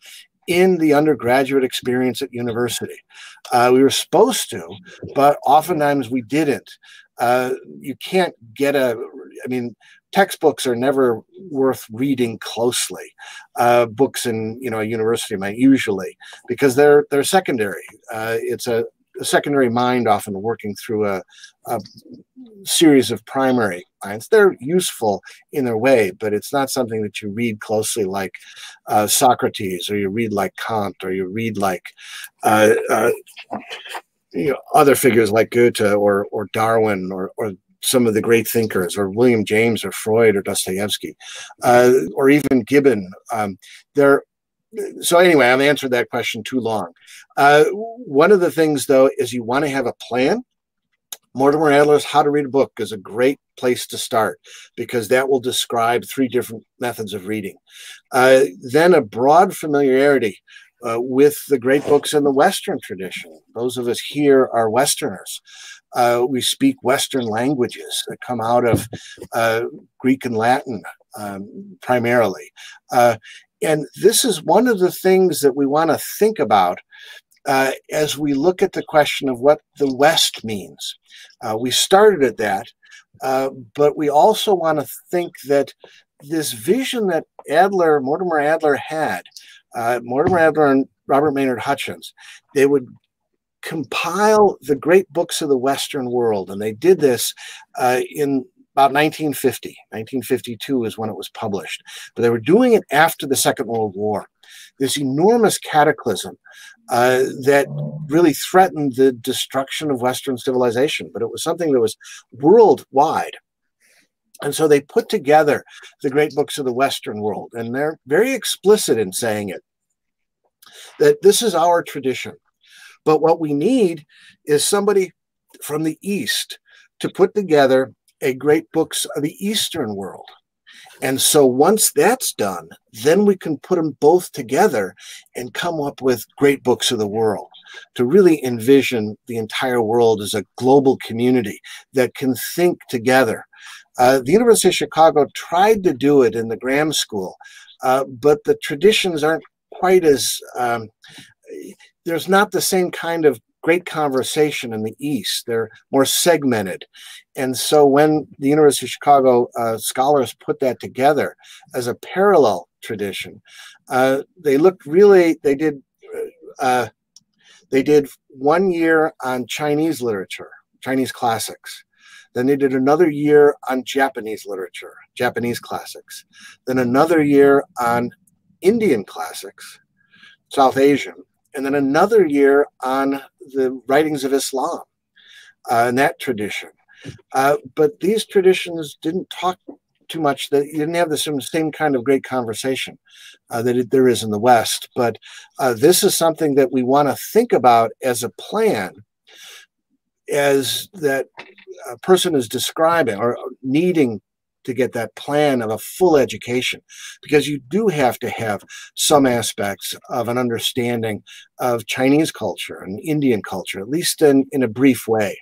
in the undergraduate experience at university. We were supposed to, but oftentimes we didn't. You can't get textbooks are never worth reading closely. Books in a university might usually, because they're secondary. It's a secondary mind often working through a series of primary minds. They're useful in their way, but it's not something that you read closely like Socrates, or you read like Kant, or you read like other figures like Goethe or Darwin or some of the great thinkers, or William James or Freud or Dostoevsky, or even Gibbon. So anyway, I've answered that question too long. One of the things, though, is you want to have a plan. Mortimer Adler's How to Read a Book is a great place to start, because that will describe 3 different methods of reading. Then a broad familiarity with the great books in the Western tradition. Those of us here are Westerners. We speak Western languages that come out of Greek and Latin primarily. And this is one of the things that we want to think about as we look at the question of what the West means. We started at that, but we also want to think that this vision that Mortimer Adler had, Mortimer Adler and Robert Maynard Hutchins, they would compile the great books of the Western world. And they did this in about 1950, 1952 is when it was published. But they were doing it after the Second World War, this enormous cataclysm that really threatened the destruction of Western civilization. But it was something that was worldwide. And so they put together the great books of the Western world. And they're very explicit in saying it, that this is our tradition. But what we need is somebody from the East to put together a great books of the Eastern world. And so once that's done, then we can put them both together and come up with great books of the world, to really envision the entire world as a global community that can think together. The University of Chicago tried to do it in the Graham School, but the traditions aren't quite as, there's not the same kind of great conversation in the East. They're more segmented. And so when the University of Chicago scholars put that together as a parallel tradition, they did 1 year on Chinese literature, Chinese classics. Then they did another year on Japanese literature, Japanese classics. Then another year on Indian classics, South Asian. And then another year on the writings of Islam and that tradition. But these traditions didn't talk too much. They didn't have the same kind of great conversation that there is in the West. But this is something that we want to think about as a plan as that a person is describing or needing to get that plan of a full education, because you do have to have some aspects of an understanding of Chinese culture and Indian culture, at least in a brief way.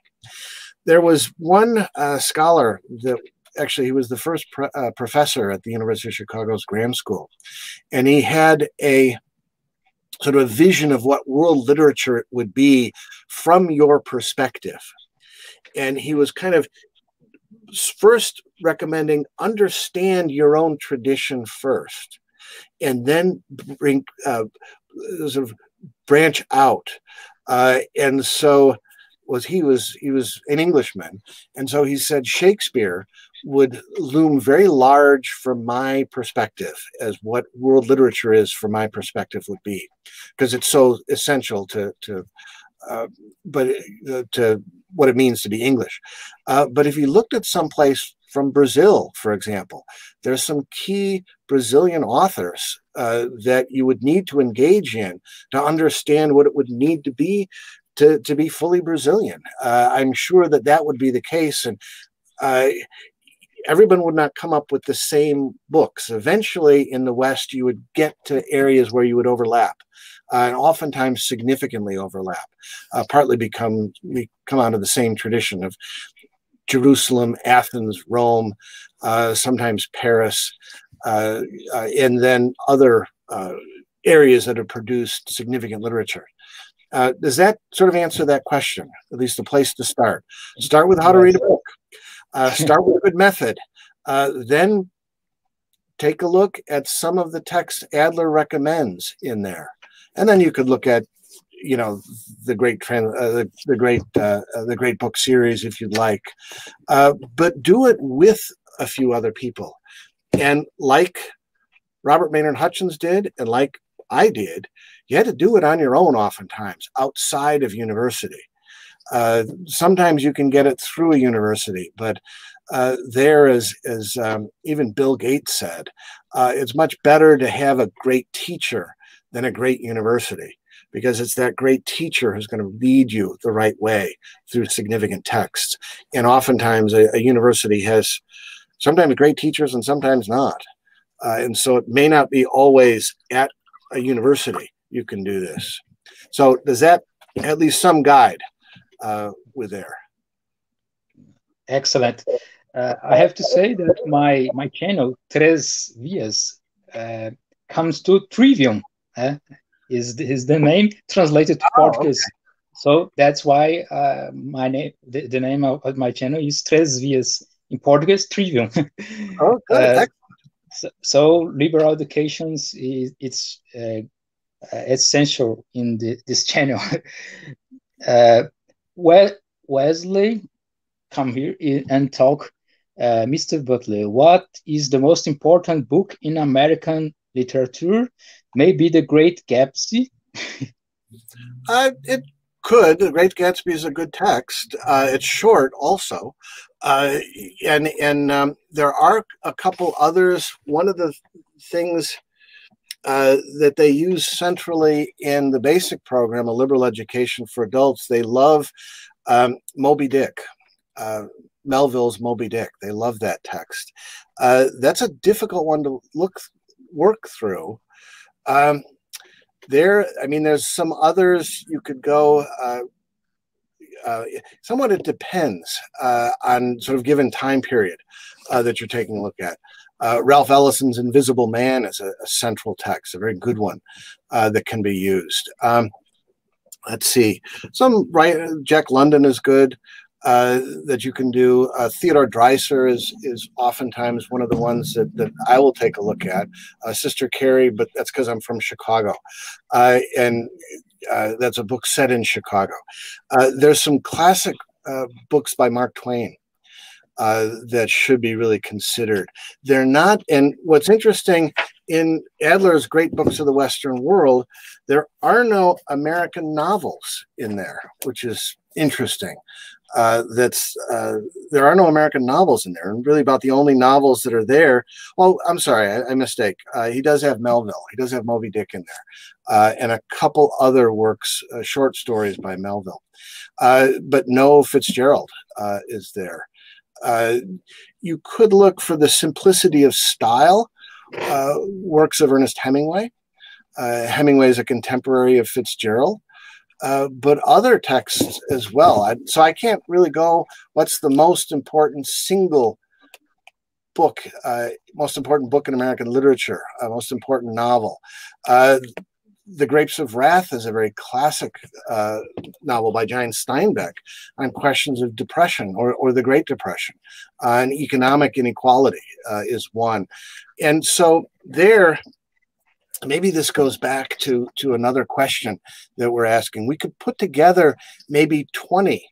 There was one scholar that actually, he was the first professor at the University of Chicago's Graham School, and he had a sort of a vision of what world literature would be from your perspective. And he was kind of first recommending understand your own tradition first, and then bring sort of branch out. And so he was an Englishman, and so he said Shakespeare would loom very large from my perspective as what world literature is from my perspective would be, because it's so essential to what it means to be English. But if you looked at someplace from Brazil, for example, there's some key Brazilian authors that you would need to engage in to understand what it would need to be to be fully Brazilian. I'm sure that that would be the case. And everyone would not come up with the same books. Eventually in the West, you would get to areas where you would overlap, and oftentimes significantly overlap, partly we come out of the same tradition of Jerusalem, Athens, Rome, sometimes Paris, and then other areas that have produced significant literature. Does that sort of answer that question? At least the place to start. Start with how to read a book. Start with a good method. Then take a look at some of the texts Adler recommends in there, and then you could look at, you know, the great book series if you'd like. But do it with a few other people, and like Robert Maynard Hutchins did, and like I did, you had to do it on your own oftentimes outside of university. Sometimes you can get it through a university, but there is, even Bill Gates said, it's much better to have a great teacher than a great university, because it's that great teacher who's going to lead you the right way through significant texts. And oftentimes a university has sometimes great teachers and sometimes not. And so it may not be always at a university you can do this. So does that at least some guide with there? Excellent. I have to say that my channel Tres Vias comes to Trivium, is the name translated to Portuguese. Okay. So that's why my name, the name of my channel is Tres Vias, in Portuguese Trivium. Oh, good. So liberal educations is essential in this channel. Wesley, come here and talk. Mr. Butler, what is the most important book in American literature? Maybe The Great Gatsby? It could. The Great Gatsby is a good text. It's short also. And there are a couple others. One of the things that they use centrally in the basic program, A Liberal Education for Adults, they love Moby Dick, Melville's Moby Dick. They love that text. That's a difficult one to work through. I mean, there's some others you could go. Somewhat it depends on sort of given time period that you're taking a look at. Ralph Ellison's Invisible Man is a central text, a very good one that can be used. Let's see. Some Jack London is good that you can do. Theodore Dreiser is oftentimes one of the ones that I will take a look at. Sister Carrie, but that's because I'm from Chicago. And that's a book set in Chicago. There's some classic books by Mark Twain that should be really considered. They're not, and what's interesting in Adler's Great Books of the Western World, there are no American novels in there, which is interesting. there are no American novels in there, and really about the only novels that are there. Well, I'm sorry, I mistake. He does have Melville. He does have Moby Dick in there, and a couple other works, short stories by Melville. But no Fitzgerald is there. You could look for the simplicity of style, works of Ernest Hemingway. Hemingway is a contemporary of Fitzgerald. But other texts as well. So I can't really go, what's the most important single book, most important book in American literature, most important novel. The Grapes of Wrath is a very classic novel by John Steinbeck on questions of depression or the Great Depression, on economic inequality is one. And so there, maybe this goes back to another question that we're asking. We could put together maybe 20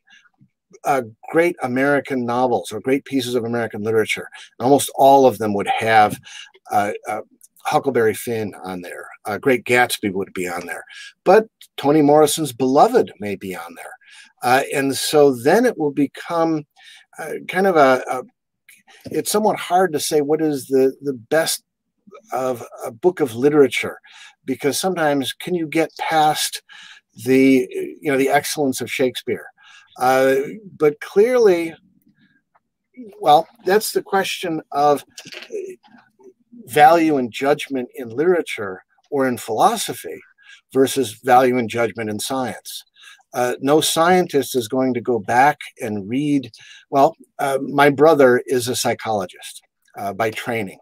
great American novels or great pieces of American literature. And almost all of them would have Huckleberry Finn on there. Great Gatsby would be on there. But Toni Morrison's Beloved may be on there. And so then it will become kind of it's somewhat hard to say what is the best of a book of literature, because sometimes can you get past the, you know, the excellence of Shakespeare? But clearly, well, that's the question of value and judgment in literature or in philosophy versus value and judgment in science. No scientist is going to go back and read, well, my brother is a psychologist by training.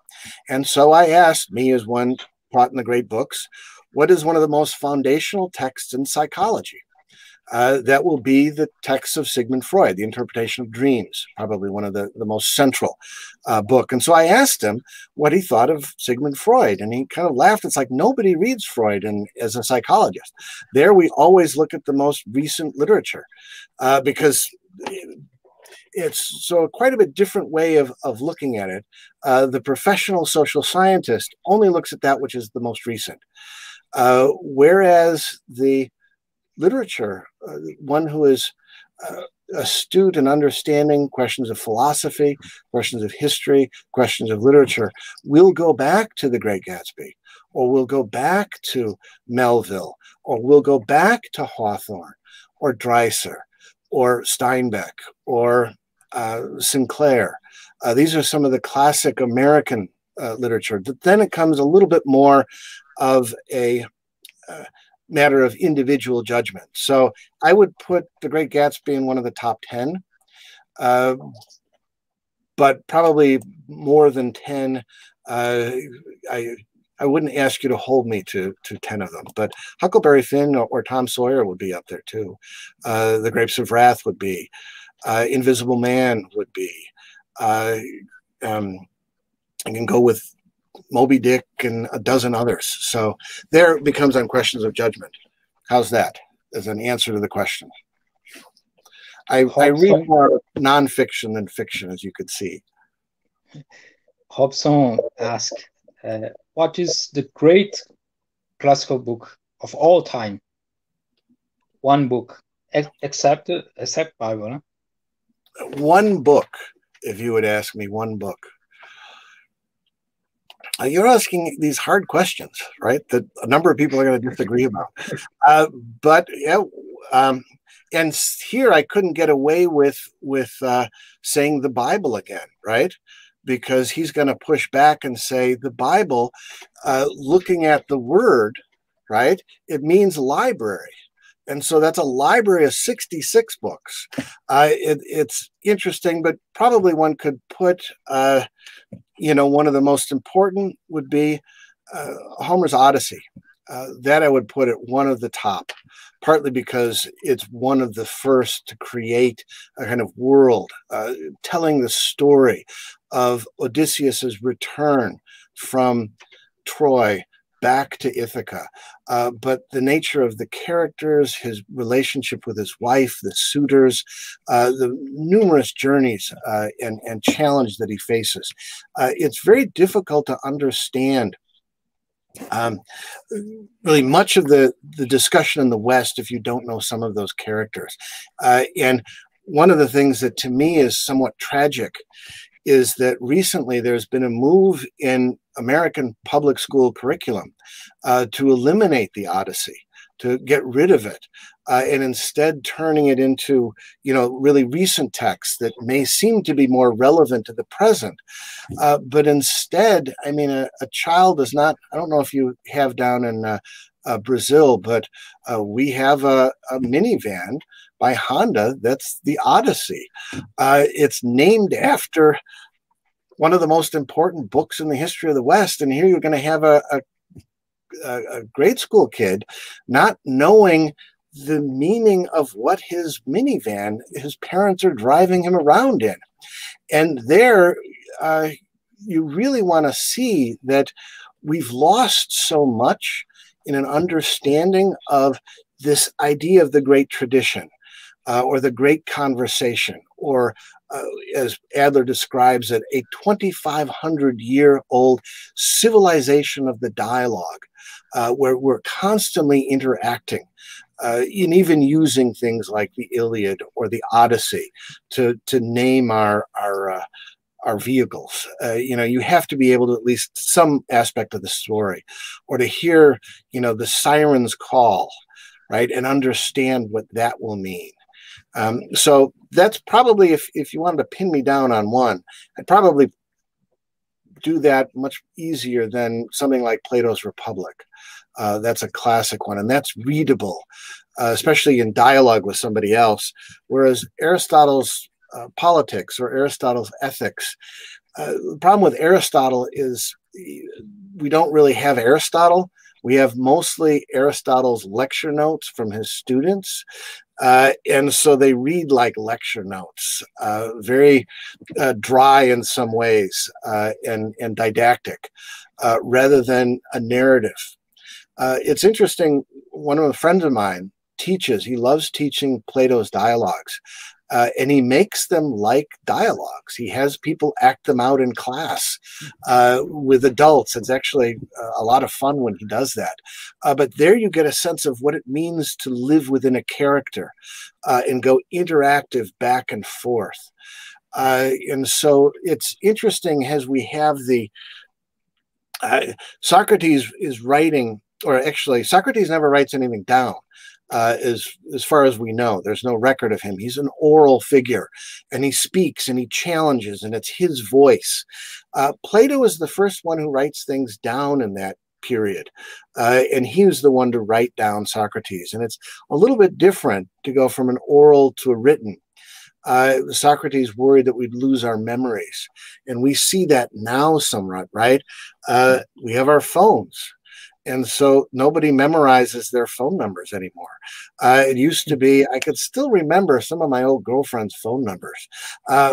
And so I asked, me as one taught in the great books, what is one of the most foundational texts in psychology? That will be the text of Sigmund Freud, The Interpretation of Dreams, probably one of the most central book. And so I asked him what he thought of Sigmund Freud, and he kind of laughed. It's like, nobody reads Freud as a psychologist. There we always look at the most recent literature because it's so quite a bit different way of looking at it. The professional social scientist only looks at that which is the most recent, whereas the literature, one who is astute in understanding questions of philosophy, questions of history, questions of literature, will go back to The Great Gatsby, or will go back to Melville, or will go back to Hawthorne, or Dreiser, or Steinbeck, or Sinclair. These are some of the classic American literature. But then it comes a little bit more of a matter of individual judgment. So I would put The Great Gatsby in one of the top 10, but probably more than 10. I wouldn't ask you to hold me to 10 of them, but Huckleberry Finn or Tom Sawyer would be up there too. The Grapes of Wrath would be. Invisible Man would be. I can go with Moby Dick and a dozen others. So there it becomes on questions of judgment. How's that as an answer to the question? I read more nonfiction than fiction, as you could see. Hobson asked, what is the great classical book of all time? One book, except Bible. Huh? One book, if you would ask me, one book. You're asking these hard questions, right, that a number of people are going to disagree about. But yeah, and here I couldn't get away with saying the Bible again, right? Because he's going to push back and say the Bible, looking at the word, right, it means library. And so that's a library of 66 books. It's interesting, but probably one could put, you know, one of the most important would be Homer's Odyssey. That I would put at one of the top, partly because it's one of the first to create a kind of world, telling the story of Odysseus's return from Troy back to Ithaca. But the nature of the characters, his relationship with his wife, the suitors, the numerous journeys and challenge that he faces. It's very difficult to understand really much of the discussion in the West if you don't know some of those characters. And one of the things that to me is somewhat tragic is that recently there's been a move in American public school curriculum to eliminate the Odyssey, to get rid of it, and instead turning it into, really recent texts that may seem to be more relevant to the present. But instead, a child is not, I don't know if you have down in Brazil, but we have a minivan by Honda that's the Odyssey. It's named after one of the most important books in the history of the West, and here you're going to have a grade school kid not knowing the meaning of what his minivan, his parents are driving him around in. And there you really want to see that we've lost so much in an understanding of this idea of the great tradition or the great conversation, or as Adler describes it, a 2,500-year-old civilization of the dialogue, where we're constantly interacting and even using things like the Iliad or the Odyssey to name our vehicles. You have to be able to at least some aspect of the story, or to hear, the siren's call, right, and understand what that will mean. So that's probably, if you wanted to pin me down on one, I'd probably do that much easier than something like Plato's Republic. That's a classic one, and that's readable, especially in dialogue with somebody else. Whereas Aristotle's politics or Aristotle's ethics, the problem with Aristotle is we don't really have Aristotle. We have mostly Aristotle's lecture notes from his students. And so they read like lecture notes, very dry in some ways and didactic, rather than a narrative. It's interesting, one of the friends of mine teaches, he loves teaching Plato's dialogues, and he makes them like dialogues. He has people act them out in class with adults. It's actually a lot of fun when he does that. But there you get a sense of what it means to live within a character and go interactive back and forth. And so it's interesting as we have the Socrates is writing, or actually Socrates never writes anything down. As far as we know, there's no record of him. He's an oral figure, and he speaks and he challenges, and it's his voice. Plato is the first one who writes things down in that period, and he was the one to write down Socrates. And it's a little bit different to go from an oral to a written. Socrates worried that we'd lose our memories, and we see that now somewhat, right? We have our phones. And so nobody memorizes their phone numbers anymore. It used to be, I could still remember some of my old girlfriend's phone numbers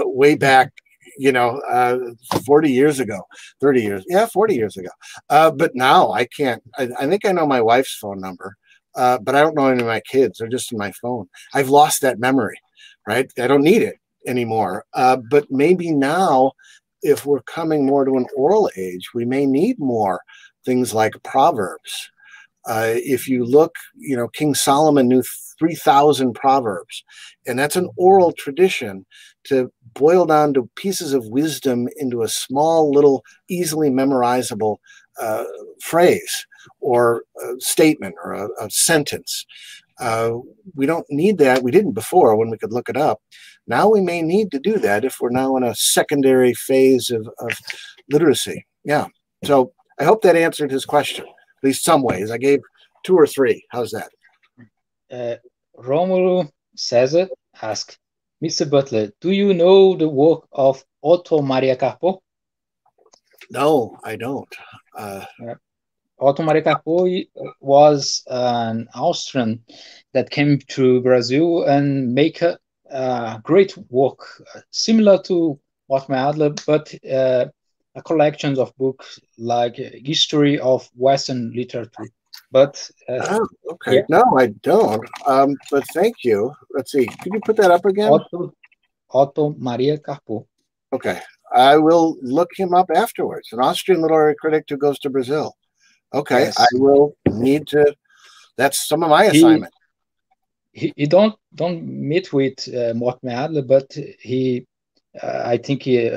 way back, 40 years ago, 30 years. Yeah, 40 years ago. But now I can't. I think I know my wife's phone number, but I don't know any of my kids. They're just in my phone. I've lost that memory, right? I don't need it anymore. But maybe now, if we're coming more to an oral age, we may need more things like proverbs. If you look, King Solomon knew 3,000 proverbs, and that's an oral tradition to boil down to pieces of wisdom into a small little easily memorizable phrase or statement or a sentence. We don't need that. We didn't before when we could look it up. Now we may need to do that if we're now in a secondary phase of literacy. Yeah. So I hope that answered his question, at least some ways. I gave 2 or 3. How's that? Romulu Cesar asks, Mr. Butler, do you know the work of Otto Maria Carpo? No, I don't. Otto Maria Carpo was an Austrian that came to Brazil and made a great work, similar to Otmar Adler, but a collection of books like History of Western Literature. But okay, yeah. No, I don't. But thank you. Let's see. Could you put that up again? Otto Maria Carpo. Okay, I will look him up afterwards. An Austrian literary critic who goes to Brazil. Okay, yes. I will need to. That's some of my assignment. he don't meet with Morten Adler, but he I think he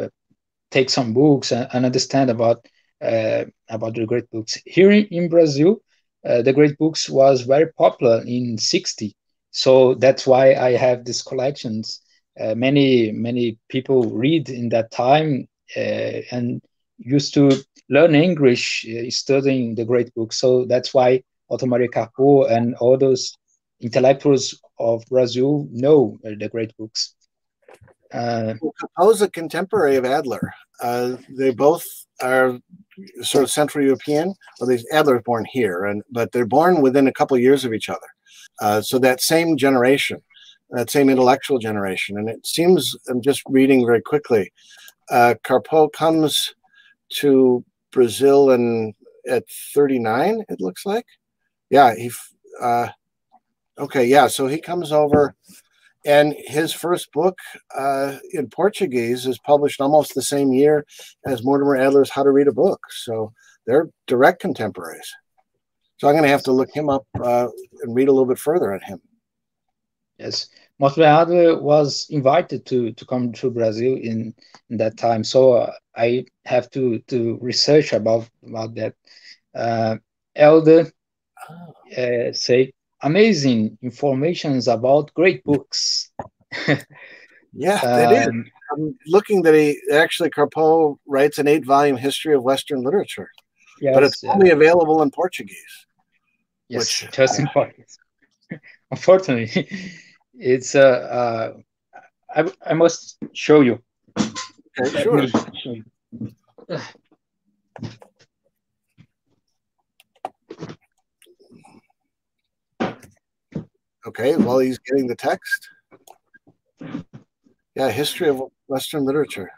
takes some books and understand about the great books here in Brazil. The great books was very popular in '60, so that's why I have these collections. Many people read in that time and used to learn English studying the great books. So that's why Ottomari Carpo and all those intellectuals of Brazil know the great books. Carpo is a contemporary of Adler. They both are sort of Central European. Well, Adler's born here, but they're born within a couple of years of each other. So that same generation, that same intellectual generation. And it seems, I'm just reading very quickly, Carpo comes to Brazil at 39, it looks like. Yeah, okay, yeah, so he comes over, and his first book in Portuguese is published almost the same year as Mortimer Adler's How to Read a Book. So they're direct contemporaries. So I'm going to have to look him up and read a little bit further on him. Yes, Mortimer Adler was invited to come to Brazil in that time, so I have to research about that. Elder say amazing informations about great books. Yeah, that is. I'm looking that he actually Carpo writes an 8-volume history of Western literature, yes, but it's only available in Portuguese. Yes, which, just in Portuguese. Unfortunately. It's I must show you. Okay, sure. Show you. Okay, while he's getting the text. Yeah, history of Western literature.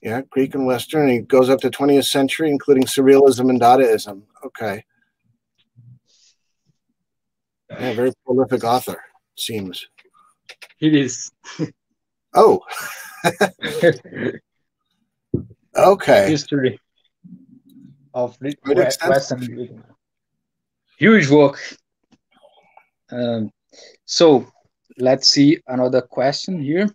Yeah, Greek and Western, and it goes up to 20th century, including surrealism and Dadaism. Okay. Yeah, very prolific author, seems. It is. Oh. Okay. History of Western. Huge work. So let's see another question here.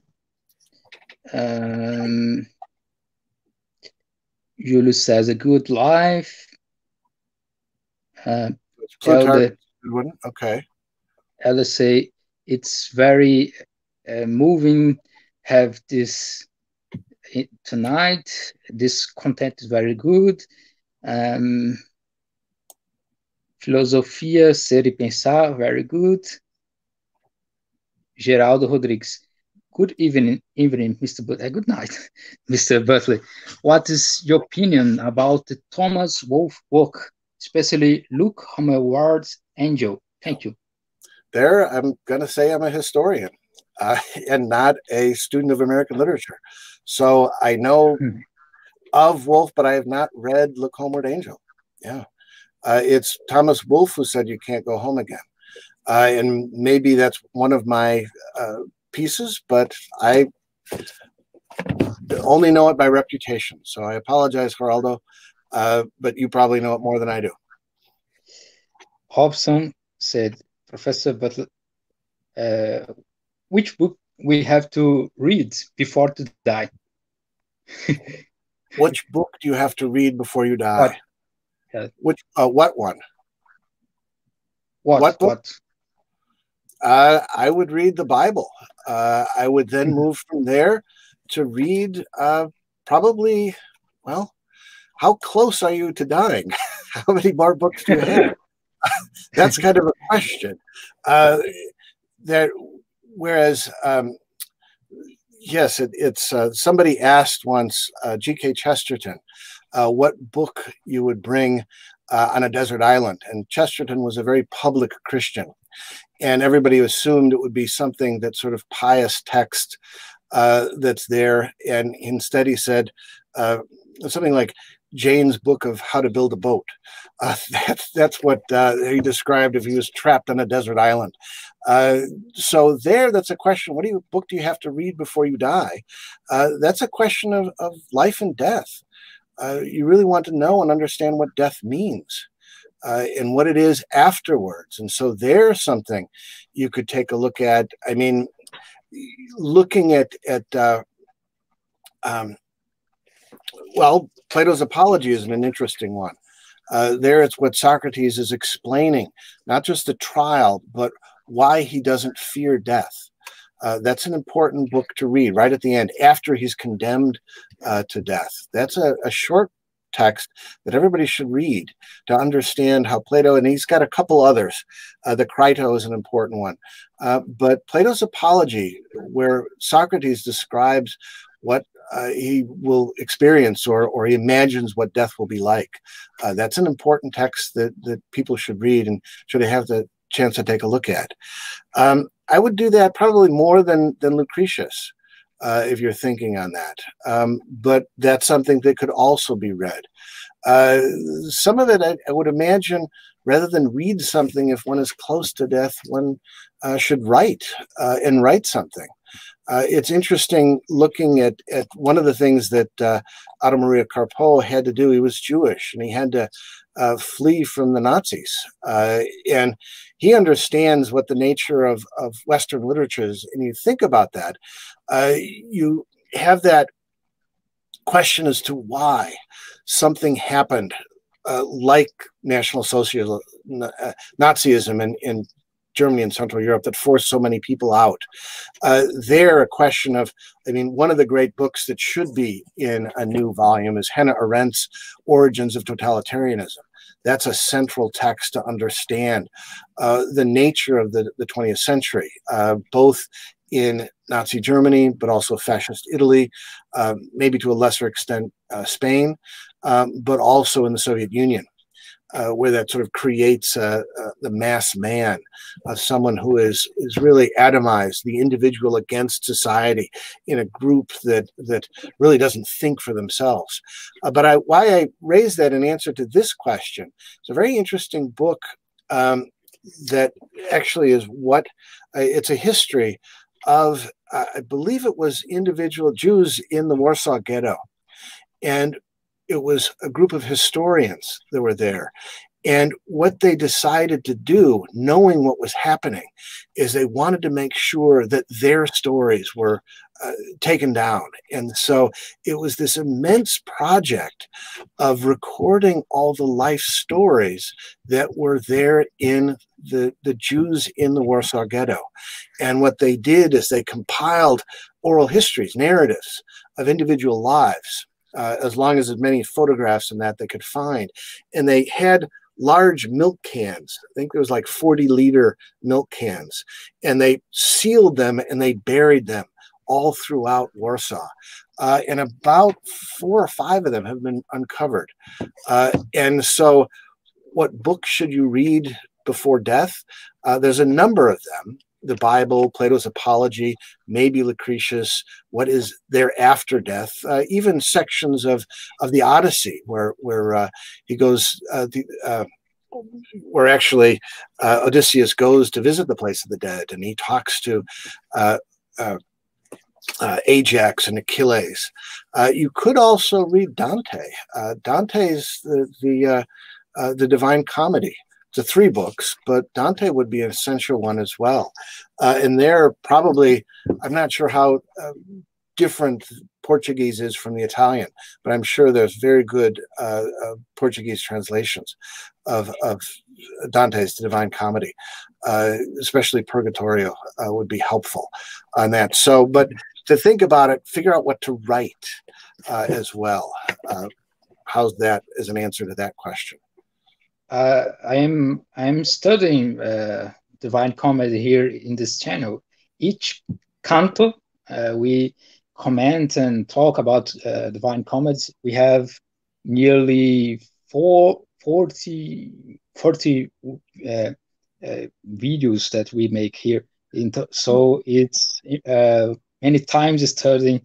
Julius says a good life. Okay. Let's say it's very moving. Have this tonight. This content is very good. Filosofia, ser e pensar, very good. Geraldo Rodrigues, good evening, Mr. Butley. Good night, Mr. Butley. What is your opinion about the Thomas Wolfe work, especially Luke Homerward's Angel? Thank you. There, I'm going to say I'm a historian and not a student of American literature. So I know of Wolfe, but I have not read Luke Homeward Angel. Yeah. It's Thomas Wolfe who said you can't go home again. And maybe that's one of my pieces, but I only know it by reputation. So I apologize, Geraldo, but you probably know it more than I do. Hobson said, Professor Butley, which book we have to read before to die? Which book do you have to read before you die? What? Yeah. Which? What one? What book? What? I would read the Bible. I would then move from there to read probably, well, how close are you to dying? How many more books do you have? That's kind of a question. Yes, it's somebody asked once G.K. Chesterton what book you would bring on a desert island. And Chesterton was a very public Christian, and everybody assumed it would be something that sort of pious text that's there. And instead he said something like, Jane's book of how to build a boat. That's what he described if he was trapped on a desert island. So there, that's a question. What book do you have to read before you die? That's a question of life and death. You really want to know and understand what death means. and what it is afterwards. And so there's something you could take a look at. I mean, looking at Plato's Apology is an interesting one. There it's what Socrates is explaining, not just the trial, but why he doesn't fear death. That's an important book to read right at the end, after he's condemned to death. That's a short text that everybody should read to understand how Plato, and he's got a couple others. The Crito is an important one. But Plato's Apology, where Socrates describes what he will experience or he imagines what death will be like. That's an important text that people should read and should have the chance to take a look at. I would do that probably more than Lucretius if you're thinking on that. But that's something that could also be read. Some of it I would imagine, rather than read something, if one is close to death, one should write and write something. It's interesting looking at one of the things that Otto Maria Karpo had to do. He was Jewish and he had to flee from the Nazis. And he understands what the nature of Western literature is. And you think about that, you have that question as to why something happened like National Socialism, Nazism in Germany and Central Europe that forced so many people out. There, a question of, I mean, one of the great books that should be in a new volume is Hannah Arendt's Origins of Totalitarianism. That's a central text to understand the nature of the 20th century, both in Nazi Germany, but also fascist Italy, maybe to a lesser extent Spain, but also in the Soviet Union. Where that sort of creates the mass man of someone who is really atomized, the individual against society in a group that really doesn't think for themselves. Why I raise that in answer to this question, it's a very interesting book that actually is it's a history of, I believe it was individual Jews in the Warsaw Ghetto. And it was a group of historians that were there. And what they decided to do, knowing what was happening, is they wanted to make sure that their stories were taken down. And so it was this immense project of recording all the life stories that were there in the Jews in the Warsaw Ghetto. And what they did is they compiled oral histories, narratives of individual lives, as long as many photographs and that they could find. And they had large milk cans. I think there was like 40-liter milk cans. And they sealed them and they buried them all throughout Warsaw. And about 4 or 5 of them have been uncovered. And so what book should you read before death? There's a number of them. The Bible, Plato's Apology, maybe Lucretius, what is there after death, even sections of the Odyssey where he goes, where actually Odysseus goes to visit the place of the dead, and he talks to Ajax and Achilles. You could also read Dante. Dante's the Divine Comedy. To 3 books, but Dante would be an essential one as well. And they're probably, I'm not sure how different Portuguese is from the Italian, but I'm sure there's very good Portuguese translations of Dante's The Divine Comedy, especially Purgatorio would be helpful on that. So, but to think about it, figure out what to write as well. How's that as an answer to that question? I'm studying Divine Comedy here in this channel. Each canto we comment and talk about Divine Comedy. We have nearly 40 videos that we make here. So it's many times studying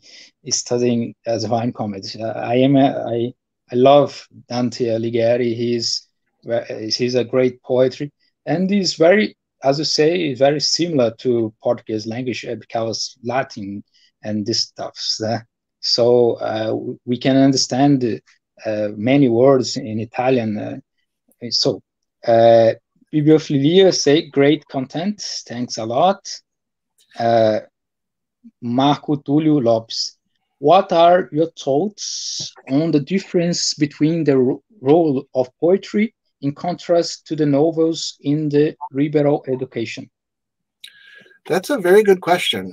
Divine Comedy. I love Dante Alighieri. He's a great poetry, and he's very, as you say, very similar to Portuguese language because Latin and this stuff. So we can understand many words in Italian. So Bibliophilia say great content. Thanks a lot. Marco Tulio Lopes, what are your thoughts on the difference between the role of poetry in contrast to the novels in the liberal education? That's a very good question.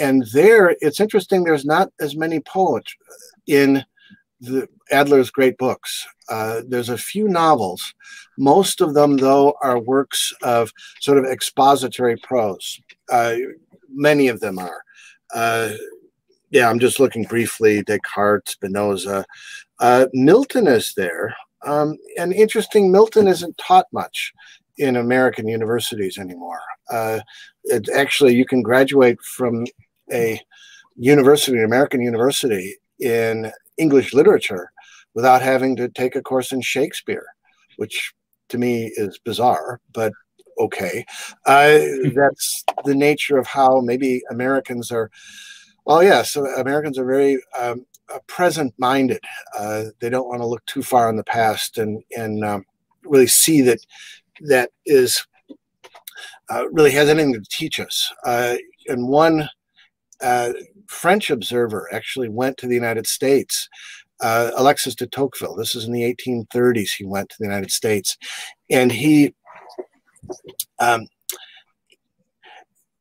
And there, it's interesting, there's not as many poets in Adler's great books. There's a few novels. Most of them, though, are works of sort of expository prose. Many of them are. Yeah, I'm just looking briefly, Descartes, Spinoza. Milton is there. And interesting, Milton isn't taught much in American universities anymore. Actually, you can graduate from a university, an American university, in English literature without having to take a course in Shakespeare, which to me is bizarre, but okay. That's the nature of how maybe Americans are, well, yes, Americans are very present-minded. They don't want to look too far in the past and really see that that is really has anything to teach us. And one French observer actually went to the United States, Alexis de Tocqueville. This is in the 1830s. He went to the United States, and he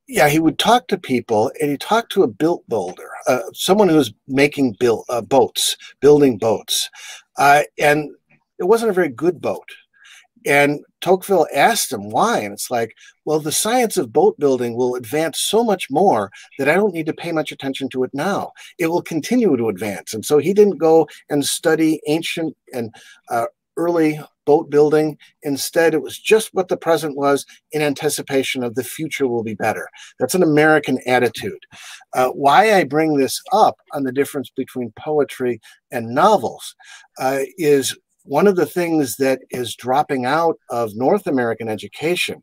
would talk to people, and he talked to a built builder, someone who was making building boats, and it wasn't a very good boat. And Tocqueville asked him why, and it's like, well, the science of boat building will advance so much more that I don't need to pay much attention to it now. It will continue to advance. And so he didn't go and study ancient and early boat building. Instead, it was just what the present was in anticipation of the future will be better. That's an American attitude. Why I bring this up on the difference between poetry and novels is one of the things that is dropping out of North American education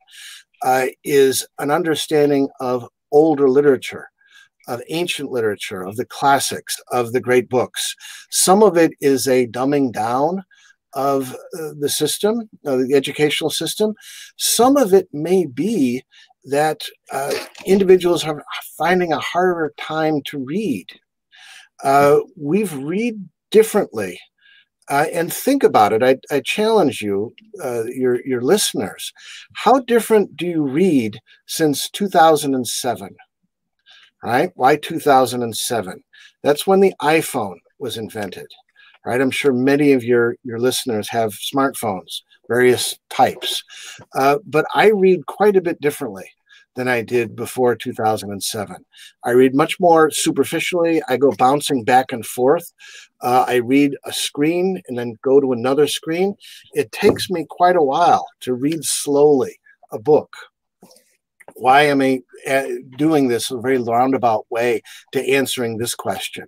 is an understanding of older literature, of ancient literature, of the classics, of the great books. Some of it is a dumbing down of the system, the educational system. Some of it may be that individuals are finding a harder time to read. We've read differently. And think about it. I challenge you, your listeners. How different do you read since 2007? Right? Why 2007? That's when the iPhone was invented. Right? I'm sure many of your listeners have smartphones, various types. But I read quite a bit differently than I did before 2007. I read much more superficially. I go bouncing back and forth. I read a screen and then go to another screen. It takes me quite a while to read slowly a book. Why am I doing this in a very roundabout way to answering this question?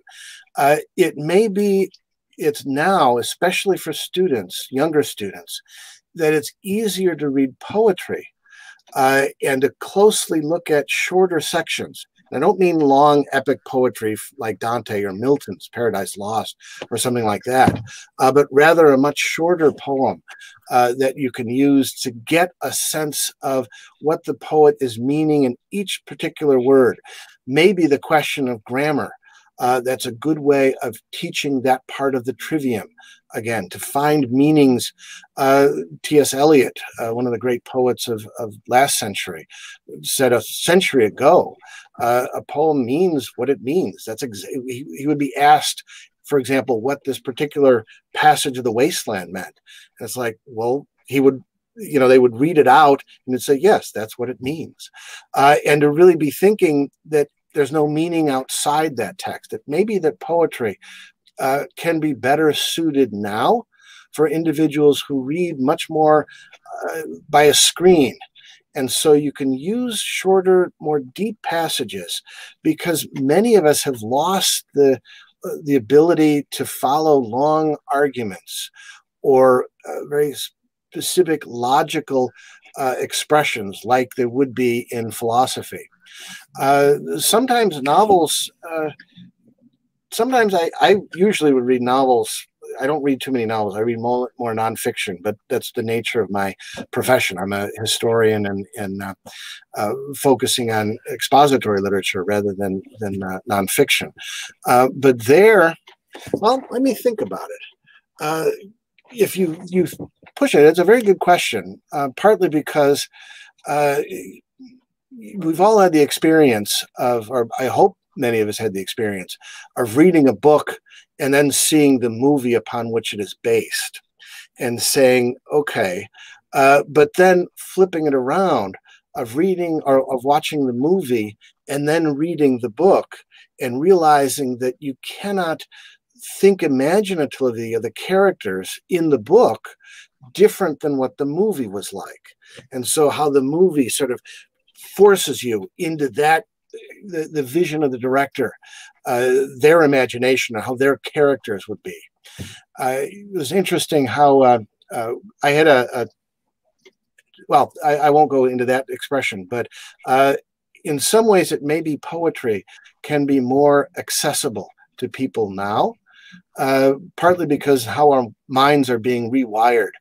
It may be, it's now, especially for students, younger students, that it's easier to read poetry and to closely look at shorter sections. And I don't mean long epic poetry like Dante or Milton's Paradise Lost or something like that, but rather a much shorter poem that you can use to get a sense of what the poet is meaning in each particular word. Maybe the question of grammar, that's a good way of teaching that part of the trivium. Again, to find meanings, T.S. Eliot, one of the great poets of last century, said a century ago, a poem means what it means. That's he would be asked, for example, what this particular passage of The Wasteland meant. And it's like, well, he would, you know, they would read it out and they'd say, yes, that's what it means. And to really be thinking that there's no meaning outside that text, that maybe that poetry can be better suited now for individuals who read much more by a screen. And so you can use shorter, more deep passages because many of us have lost the ability to follow long arguments or very specific logical expressions like there would be in philosophy. Sometimes novels, sometimes I usually would read novels I don't read too many novels. I read more nonfiction, but that's the nature of my profession. I'm a historian and focusing on expository literature rather than nonfiction. But there, well, let me think about it. If you push it, it's a very good question, partly because we've all had the experience of, or I hope many of us had the experience of reading a book and then seeing the movie upon which it is based and saying, okay, but then flipping it around of reading or of watching the movie and then reading the book and realizing that you cannot think imaginatively of the characters in the book different than what the movie was like. And so how the movie sort of forces you into that, the vision of the director, their imagination, how their characters would be. It was interesting how I had well, I won't go into that expression, but in some ways it may be poetry can be more accessible to people now. Partly because how our minds are being rewired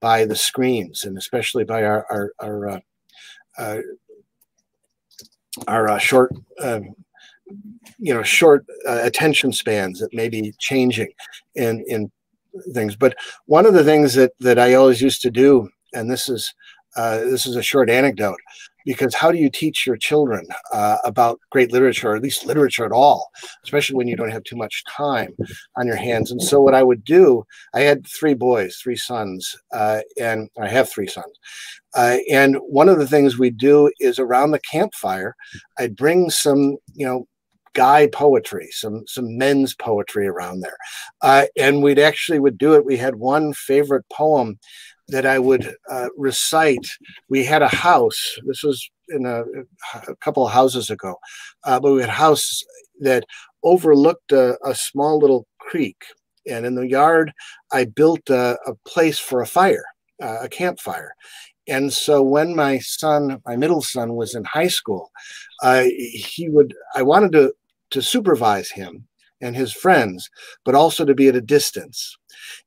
by the screens, and especially by our short, attention spans that may be changing in things. But one of the things that I always used to do, and this is a short anecdote, because how do you teach your children about great literature, or at least literature at all, especially when you don't have too much time on your hands? And so what I would do, I had three sons, and I have three sons. And one of the things we do is around the campfire, I'd bring some, guy poetry, some men's poetry around there. And we'd actually would do it. We had one favorite poem that I would recite. We had a house. This was in a couple of houses ago, but we had a house that overlooked a small little creek. And in the yard, I built a place for a fire, a campfire. And so when my middle son was in high school, I wanted to supervise him and his friends, but also to be at a distance.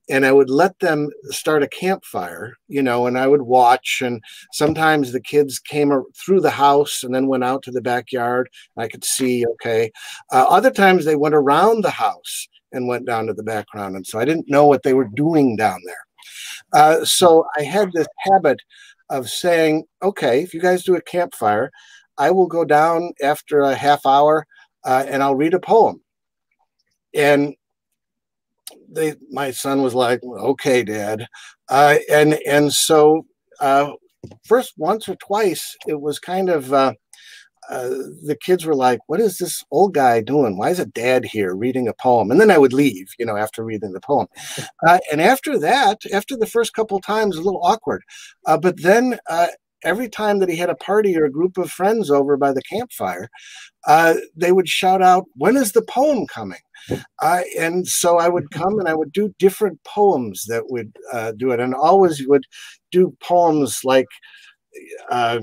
And I would let them start a campfire, and I would watch. And sometimes the kids came through the house and then went out to the backyard. I could see, okay. Other times they went around the house and went down to the background. And so I didn't know what they were doing down there. So I had this habit of saying, okay, if you guys do a campfire, I will go down after a half hour and I'll read a poem. And my son was like, okay, Dad. So first once or twice, it was kind of, the kids were like, what is this old guy doing? Why is a dad here reading a poem? And then I would leave, after reading the poem. And after that, after the first couple times, a little awkward. But then every time that he had a party or a group of friends over by the campfire, they would shout out, when is the poem coming? And so I would come and I would do different poems that would do it. And always would do poems like, I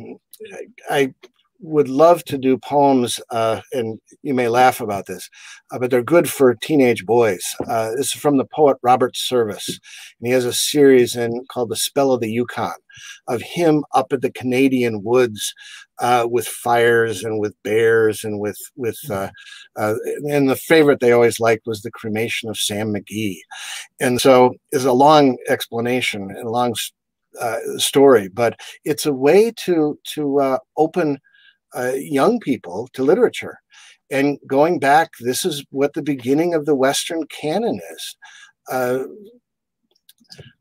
would love to do poems, and you may laugh about this, but they're good for teenage boys. This is from the poet Robert Service, and he has a series called The Spell of the Yukon, of him up at the Canadian woods with fires and with bears and and the favorite they always liked was The Cremation of Sam McGee. And so it's a long explanation and a long story, but it's a way to open young people to literature. And going back, this is what the beginning of the Western canon is.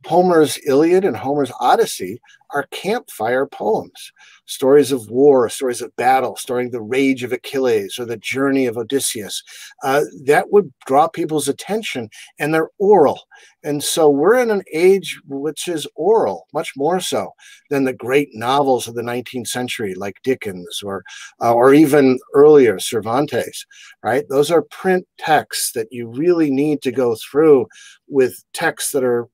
Homer's Iliad and Homer's Odyssey are campfire poems, stories of war, stories of battle, stories the rage of Achilles or the journey of Odysseus. That would draw people's attention, and they're oral. And so we're in an age which is oral, much more so than the great novels of the 19th century, like Dickens or even earlier Cervantes, right? Those are print texts that you really need to go through with texts that are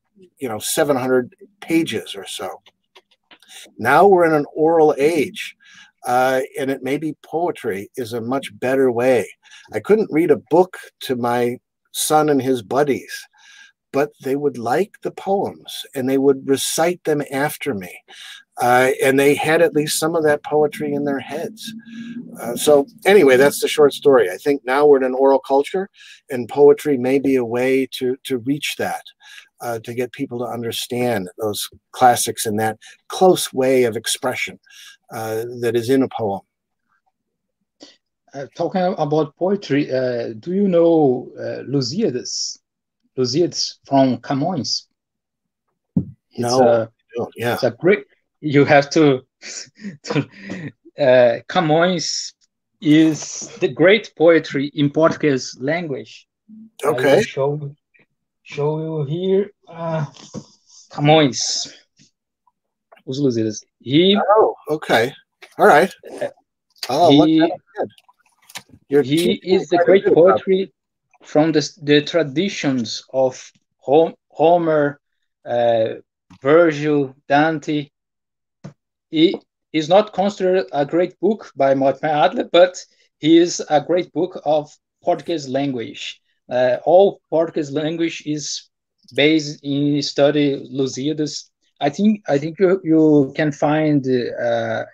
700 pages or so. Now we're in an oral age, and it may be poetry is a much better way. I couldn't read a book to my son and his buddies but they would like the poems and they would recite them after me. And they had at least some of that poetry in their heads. So anyway, that's the short story. I think now we're in an oral culture, and poetry may be a way to reach that, to get people to understand those classics in that close way of expression that is in a poem. Talking about poetry, do you know Lusíadas? Lusíadas from Camões? No, it's a Greek. You have to Camões is the great poetry in Portuguese language. Okay. I will show you here Camões. Os Lusíadas. Oh, okay. All right. He is the great poetry from the traditions of Homer, Virgil, Dante. He is not considered a great book by Mortimer Adler, but he is a great book of Portuguese language. All Portuguese language is based in study Lusíadas. I think you can find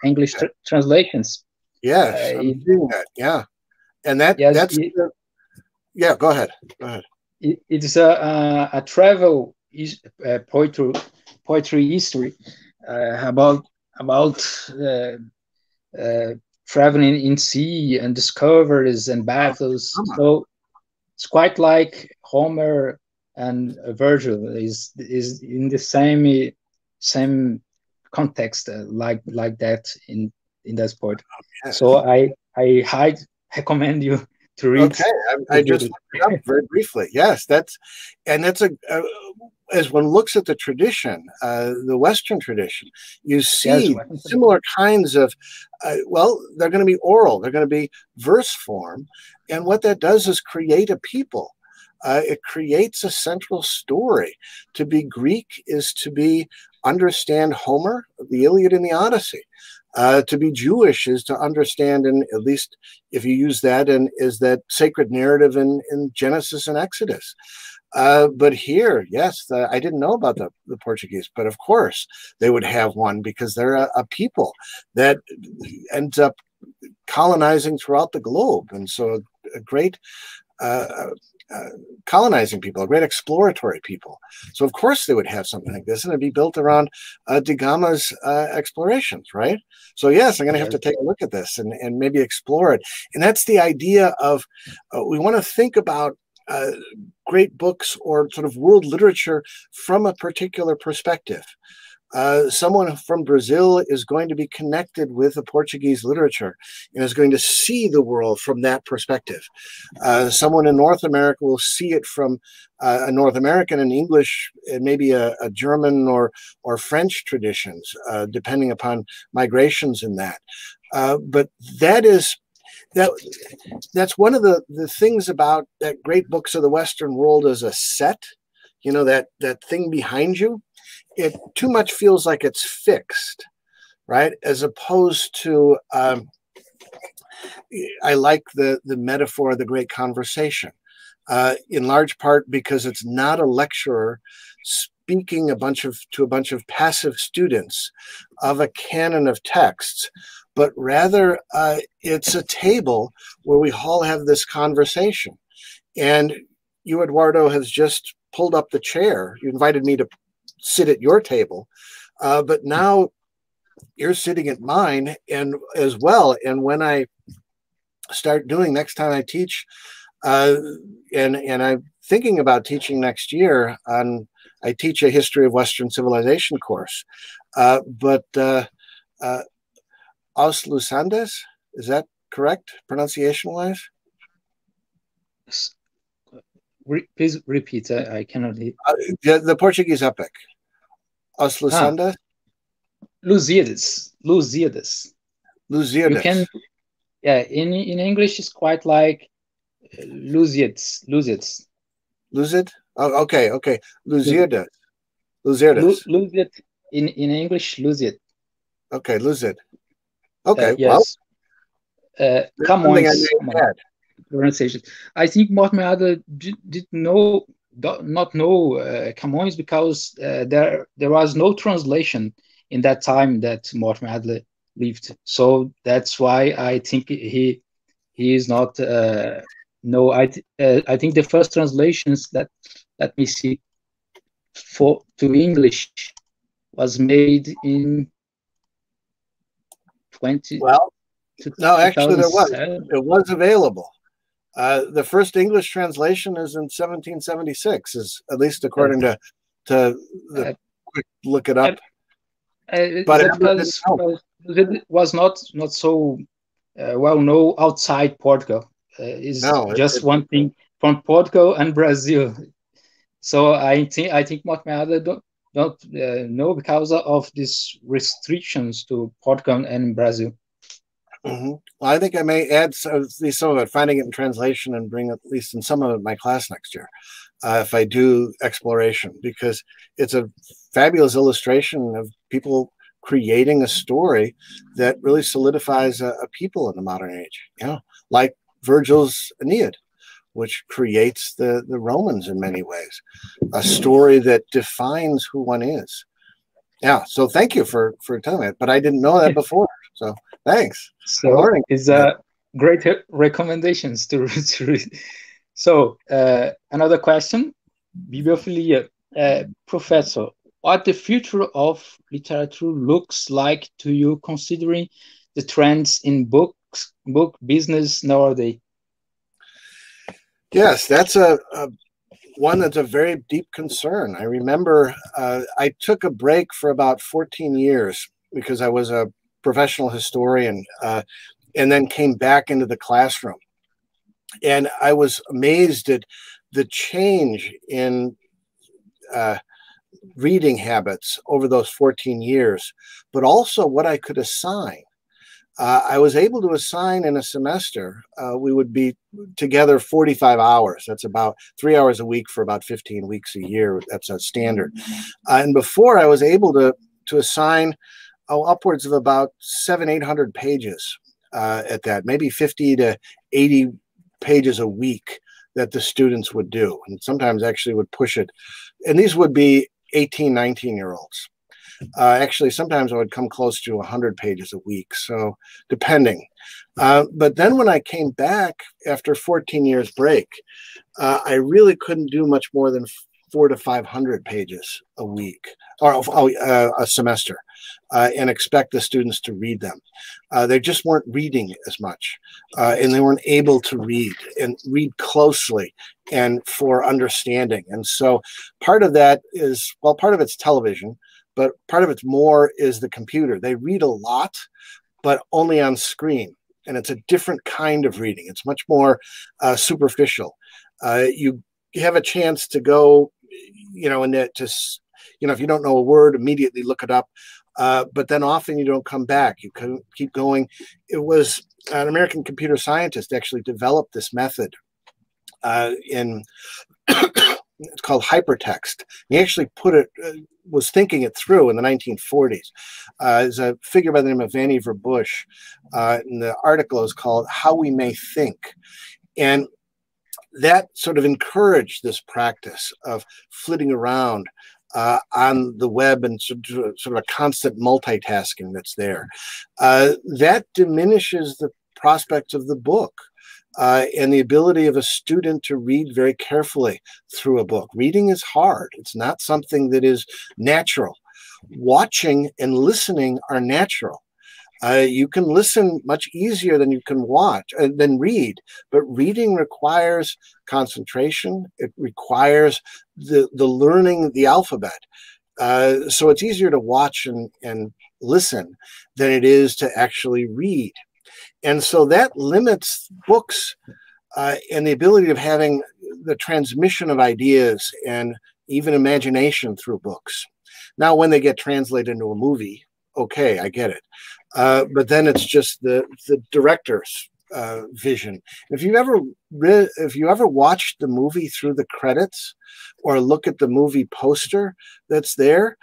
English translations. Yes, I'm doing that. Yeah, and go ahead. Go ahead. It's a travel poetry history about traveling in sea and discoveries and battles. So it's quite like Homer and Virgil is in the same context like that in that sport. Okay. So I recommend you to read. Okay, I just looked it up very briefly. Yes, that's as one looks at the tradition, the Western tradition, you see similar kinds of, they're going to be oral, they're going to be verse form. And what that does is create a people. It creates a central story. To be Greek is to be understand Homer, the Iliad and the Odyssey. To be Jewish is to understand, and at least if you use that, and is that sacred narrative in Genesis and Exodus. But here, yes, I didn't know about the Portuguese, but of course they would have one because they're a people that ends up colonizing throughout the globe. And so a great colonizing people, a great exploratory people. So of course they would have something like this, and it'd be built around Da Gama's explorations, right? So yes, I'm going to have to take a look at this and maybe explore it. And that's the idea of we want to think about great books or sort of world literature from a particular perspective. Someone from Brazil is going to be connected with the Portuguese literature and is going to see the world from that perspective. Someone in North America will see it from a North American and English and maybe a German or French traditions, depending upon migrations in that. But that is... That's one of the things about that great books of the Western world as a set, you know, that thing behind you, it too much feels like it's fixed, right? As opposed to, I like the metaphor of the great conversation, in large part because it's not a lecturer speaking to a bunch of passive students of a canon of texts, but rather it's a table where we all have this conversation. And you, Eduardo, has just pulled up the chair. You invited me to sit at your table, but now you're sitting at mine and as well. And when I start doing next time I teach, and I'm thinking about teaching next year, I teach a history of Western civilization course, but Os Lusíadas, is that correct, pronunciation-wise? Please repeat. I cannot hear. The Portuguese epic. Os Lusíadas. Lusíadas. Lusíadas. Lusíadas. You can, in English, it's quite like Lusíadas. Lusíadas. Lusíadas? Oh, okay. Lusíadas. Lusíadas. Lusíadas. In English, Lusíadas. Okay, Lusíadas. Okay. Yes. Well, Camões. I think Mortimer Adler didn't know not know Camões because there was no translation in that time that Mortimer Adler lived. So that's why I think he is not. I think the first translations that let me see to English was made in 20. Well, no, actually there was. It was available. The first English translation is in 1776, is at least according to the quick look it up. But it was not so well known outside Portugal. It's one thing from Portugal and Brazil. So I think Mortimer Adler don't know because of these restrictions to Portugal and Brazil. Mm-hmm. Well, I think I may add at least some of it, finding it in translation, and bring at least in some of it my class next year, if I do exploration, because it's a fabulous illustration of people creating a story that really solidifies a people in the modern age. Yeah, like Virgil's Aeneid, which creates the Romans in many ways, a story that defines who one is. Yeah, so thank you for telling me it, but I didn't know that before. So thanks. So it's great recommendations to read. So another question, bibliophilia, professor, what the future of literature looks like to you, considering the trends in book business nowadays? Yes, that's one that's a very deep concern. I remember I took a break for about 14 years because I was a professional historian, and then came back into the classroom. And I was amazed at the change in reading habits over those 14 years, but also what I could assign. I was able to assign in a semester, we would be together 45 hours. That's about 3 hours a week for about 15 weeks a year. That's a standard. And before I was able to assign upwards of about 700–800 pages at that, maybe 50 to 80 pages a week that the students would do. And sometimes actually would push it. And these would be 18, 19-year-olds. Actually, sometimes I would come close to 100 pages a week, so depending. But then when I came back after 14 years break, I really couldn't do much more than 400 to 500 pages a week or a semester and expect the students to read them. They just weren't reading as much and they weren't able to read and read closely and for understanding. And so part of that is, well, part of it's television, but part of it's more is the computer. They read a lot, but only on screen. And it's a different kind of reading. It's much more superficial. You have a chance to go, you know, and to, you know, if you don't know a word, immediately look it up. But then often you don't come back. You can keep going. It was an American computer scientist actually developed this method in it's called hypertext. He actually put it, was thinking it through in the 1940s. There's a figure by the name of Vannevar Bush, and the article is called How We May Think. And that sort of encouraged this practice of flitting around on the web and sort of a constant multitasking that's there. That diminishes the prospects of the book. And the ability of a student to read very carefully through a book. Reading is hard. It's not something that is natural. Watching and listening are natural. You can listen much easier than you can watch, than read, but reading requires concentration. It requires the learning the alphabet. So it's easier to watch and listen than it is to actually read. And so that limits books and the ability of having the transmission of ideas and even imagination through books. Now, when they get translated into a movie, okay, I get it. But then it's just the director's vision. If you ever watched the movie through the credits or look at the movie poster that's there,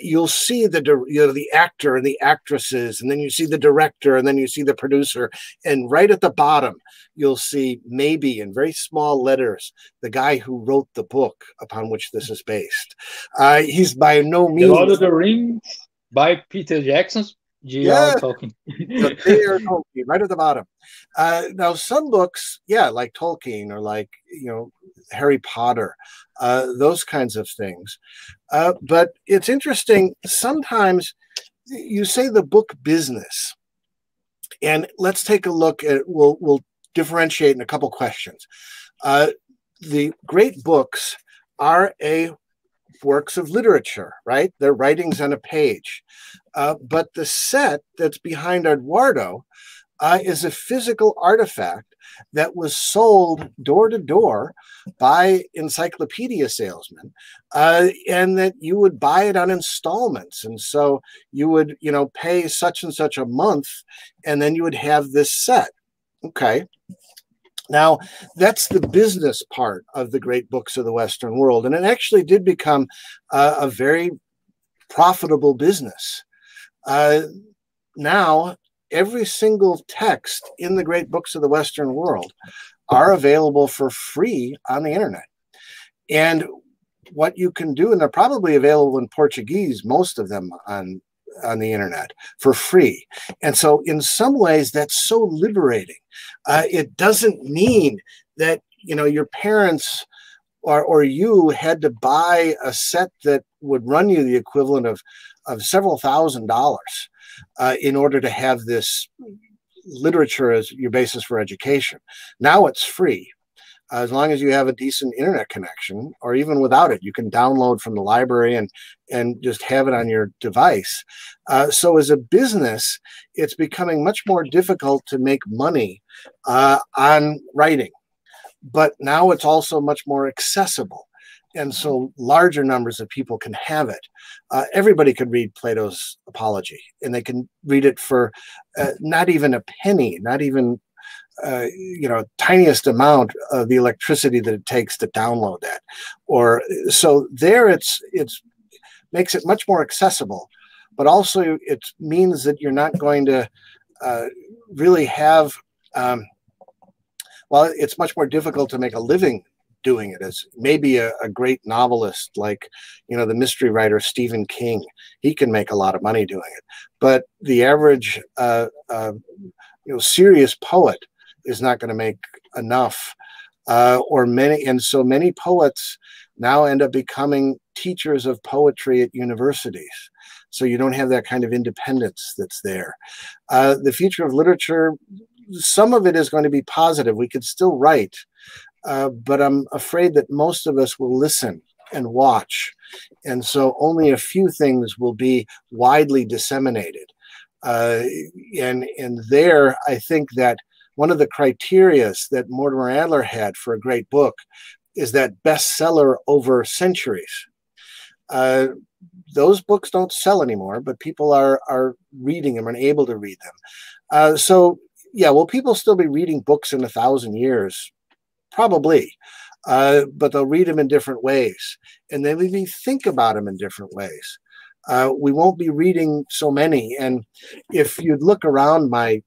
you'll see the actor and the actresses, and then you see the director, and then you see the producer, and right at the bottom you'll see, maybe in very small letters, the guy who wrote the book upon which this is based. He's by no means The Lord of the Rings by Peter Jackson's. Yeah, Tolkien. Tolkien, right at the bottom. Now, some books, yeah, like Tolkien or like, Harry Potter, those kinds of things. But it's interesting. Sometimes you say the book business, and let's take a look at, we'll differentiate in a couple questions. The great books are works of literature, right? They're writings on a page. But the set that's behind Eduardo is a physical artifact that was sold door to door by encyclopedia salesmen, and that you would buy it on installments. And so you would, pay such and such a month, and then you would have this set. Okay. Now, that's the business part of the great books of the Western world. And it actually did become a very profitable business. Now, every single text in the great books of the Western world are available for free on the internet. And what you can do, and they're probably available in Portuguese, most of them on the internet for free. And so in some ways that's so liberating. It doesn't mean that, your parents or you had to buy a set that would run you the equivalent of several $1000s in order to have this literature as your basis for education. Now it's free. As long as you have a decent internet connection, or even without it, you can download from the library and just have it on your device. So as a business, it's becoming much more difficult to make money on writing. But now it's also much more accessible. And so larger numbers of people can have it. Everybody can read Plato's Apology, and they can read it for not even a penny, not even tiniest amount of the electricity that it takes to download that. Or so there it's makes it much more accessible, but also it means that you're not going to really have, well, it's much more difficult to make a living doing it. As maybe a great novelist like, the mystery writer Stephen King, he can make a lot of money doing it. But the average, serious poet is not going to make enough and so many poets now end up becoming teachers of poetry at universities. So you don't have that kind of independence that's there. The future of literature, some of it is going to be positive. We could still write, but I'm afraid that most of us will listen and watch. And so only a few things will be widely disseminated. And there, I think that one of the criteria that Mortimer Adler had for a great book is that bestseller over centuries. Those books don't sell anymore, but people are reading them and able to read them. So, yeah, will people still be reading books in 1,000 years? Probably. But they'll read them in different ways, and they'll even think about them in different ways. We won't be reading so many. And if you look around my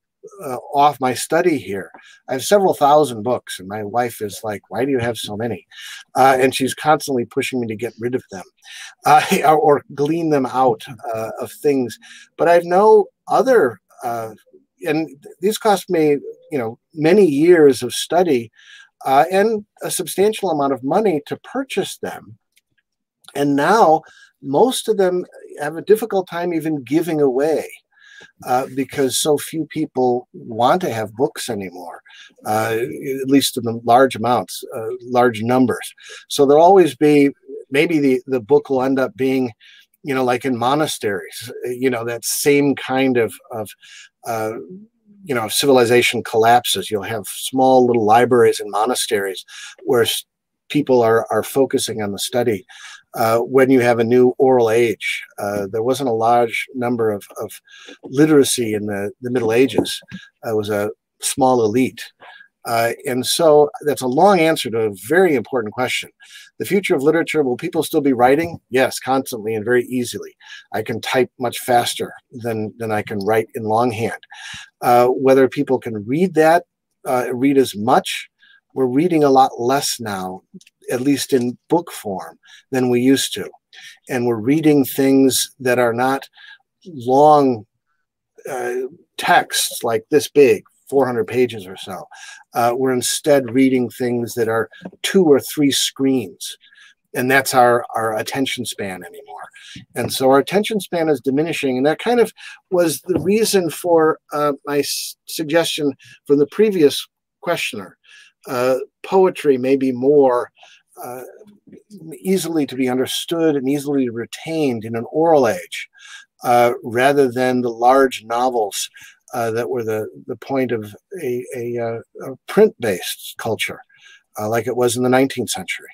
study here, I have several thousand books, and my wife is like, why do you have so many? And she's constantly pushing me to get rid of them or glean them out of things. But I have no other, and these cost me, many years of study and a substantial amount of money to purchase them. And now most of them have a difficult time even giving away because so few people want to have books anymore, at least in the large amounts, large numbers. So there'll always be, maybe the book will end up being, like in monasteries, that same kind of civilization collapses. You'll have small little libraries in monasteries where people are focusing on the study. When you have a new oral age, there wasn't a large number of literacy in the Middle Ages. It was a small elite. And so that's a long answer to a very important question. The future of literature, will people still be writing? Yes, constantly and very easily. I can type much faster than I can write in longhand. Whether people can read that, read as much, we're reading a lot less now, at least in book form, than we used to. And we're reading things that are not long texts like this big, 400 pages or so. We're instead reading things that are 2 or 3 screens, and that's our attention span anymore. And so our attention span is diminishing, and that kind of was the reason for my suggestion from the previous questioner. Poetry may be more easily to be understood and easily retained in an oral age, rather than the large novels that were the point of a print-based culture, like it was in the 19th century.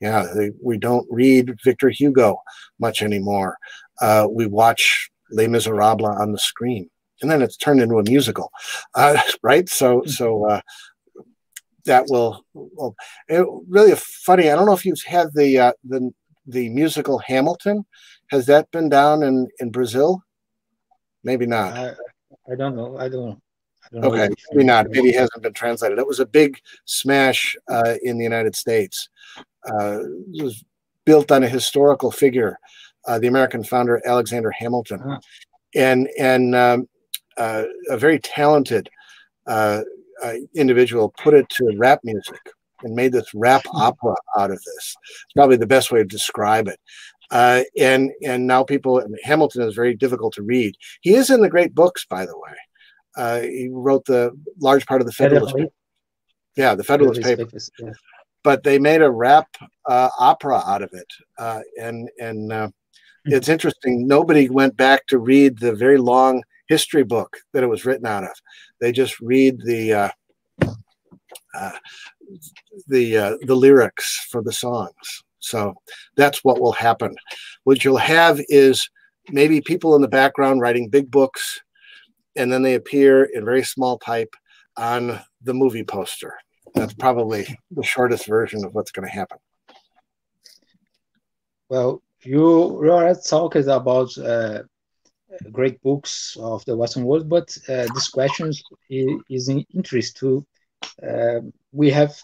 Yeah, we don't read Victor Hugo much anymore. We watch Les Miserables on the screen, and then it's turned into a musical, right? So that will really funny. I don't know if you've had the musical Hamilton. Has that been down in Brazil? Maybe not. I don't know. I don't know. Okay, maybe not. Maybe it hasn't been translated. It was a big smash in the United States. It was built on a historical figure, the American founder Alexander Hamilton, and a very talented individual put it to rap music and made this rap opera out of this. It's probably the best way to describe it. And now people, Hamilton is very difficult to read. He is in the great books, by the way. He wrote the large part of the Federalist Papers. Yeah, the Federalist Papers. Yeah. But they made a rap opera out of it. It's interesting. Nobody went back to read the very long history book that it was written out of. They just read the lyrics for the songs. So that's what will happen. What you'll have is maybe people in the background writing big books, and then they appear in very small type on the movie poster. That's probably the shortest version of what's going to happen. Well, you are talking about great books of the Western world, but this question is in interest too. We have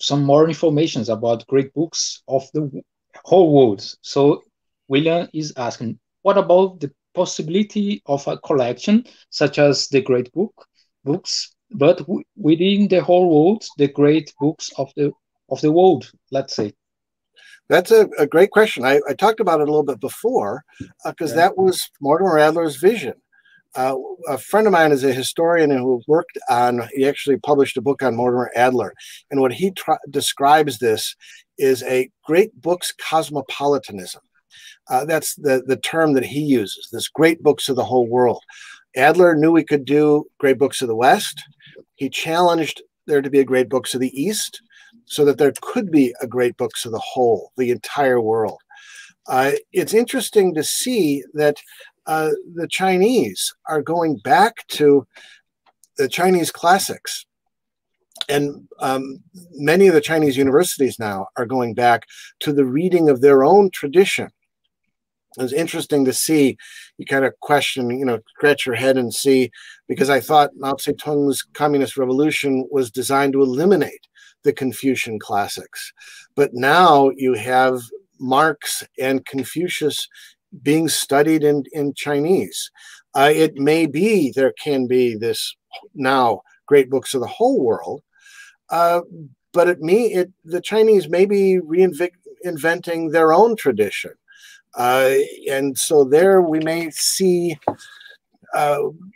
some more information about great books of the whole world. So William is asking, what about the possibility of a collection such as the great books, but within the whole world, the great books of the world, let's say? That's a great question. I talked about it a little bit before, because that was Mortimer Adler's vision. A friend of mine is a historian who worked on, he actually published a book on Mortimer Adler. And what he describes this is a great book's cosmopolitanism. That's the term that he uses, this great books of the whole world. Adler knew we could do great books of the West. He challenged there to be a great books of the East, so that there could be a great books of the whole, the entire world. It's interesting to see that the Chinese are going back to the Chinese classics. And many of the Chinese universities now are going back to the reading of their own tradition. It's interesting to see, you kind of question, you know, scratch your head and see, because I thought Mao Zedong's Communist Revolution was designed to eliminate the Confucian classics. But now you have Marx and Confucius being studied in Chinese. It may be there can be this now great books of the whole world, but the Chinese may be reinventing their own tradition. And so there we may see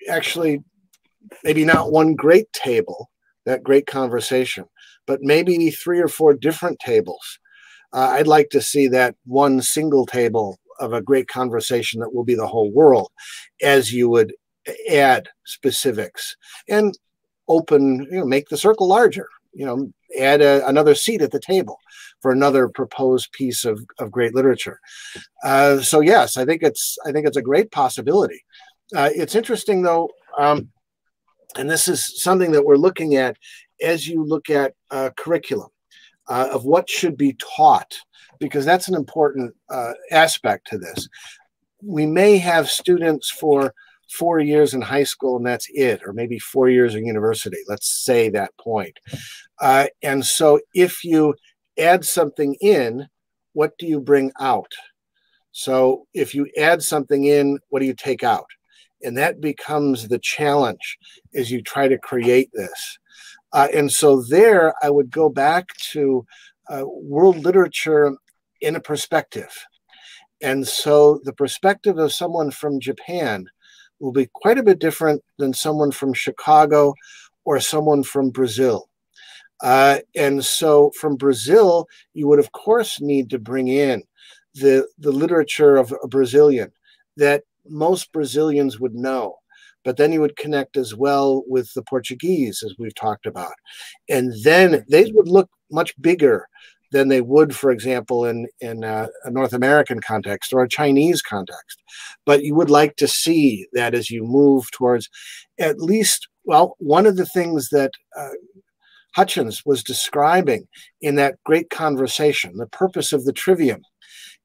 actually maybe not one great table, that great conversation, but maybe 3 or 4 different tables. I'd like to see that one single table of a great conversation that will be the whole world, as you would add specifics and open, you know, make the circle larger, you know, add another seat at the table for another proposed piece of great literature. So yes, I think it's a great possibility. It's interesting though, And this is something that we're looking at as you look at curriculum of what should be taught, because that's an important aspect to this. We may have students for 4 years in high school and that's it, or maybe 4 years in university, let's say that point. And so if you add something in, what do you bring out? So if you add something in, what do you take out? And that becomes the challenge as you try to create this. And so there, I would go back to world literature in a perspective. And so the perspective of someone from Japan will be quite a bit different than someone from Chicago or someone from Brazil. And so from Brazil, you would, of course, need to bring in the literature of a Brazilian that most Brazilians would know. But then you would connect as well with the Portuguese, as we've talked about. And then they would look much bigger than they would, for example, in a North American context or a Chinese context. But you would like to see that as you move towards at least, well, one of the things that Hutchins was describing in that great conversation, the purpose of the trivium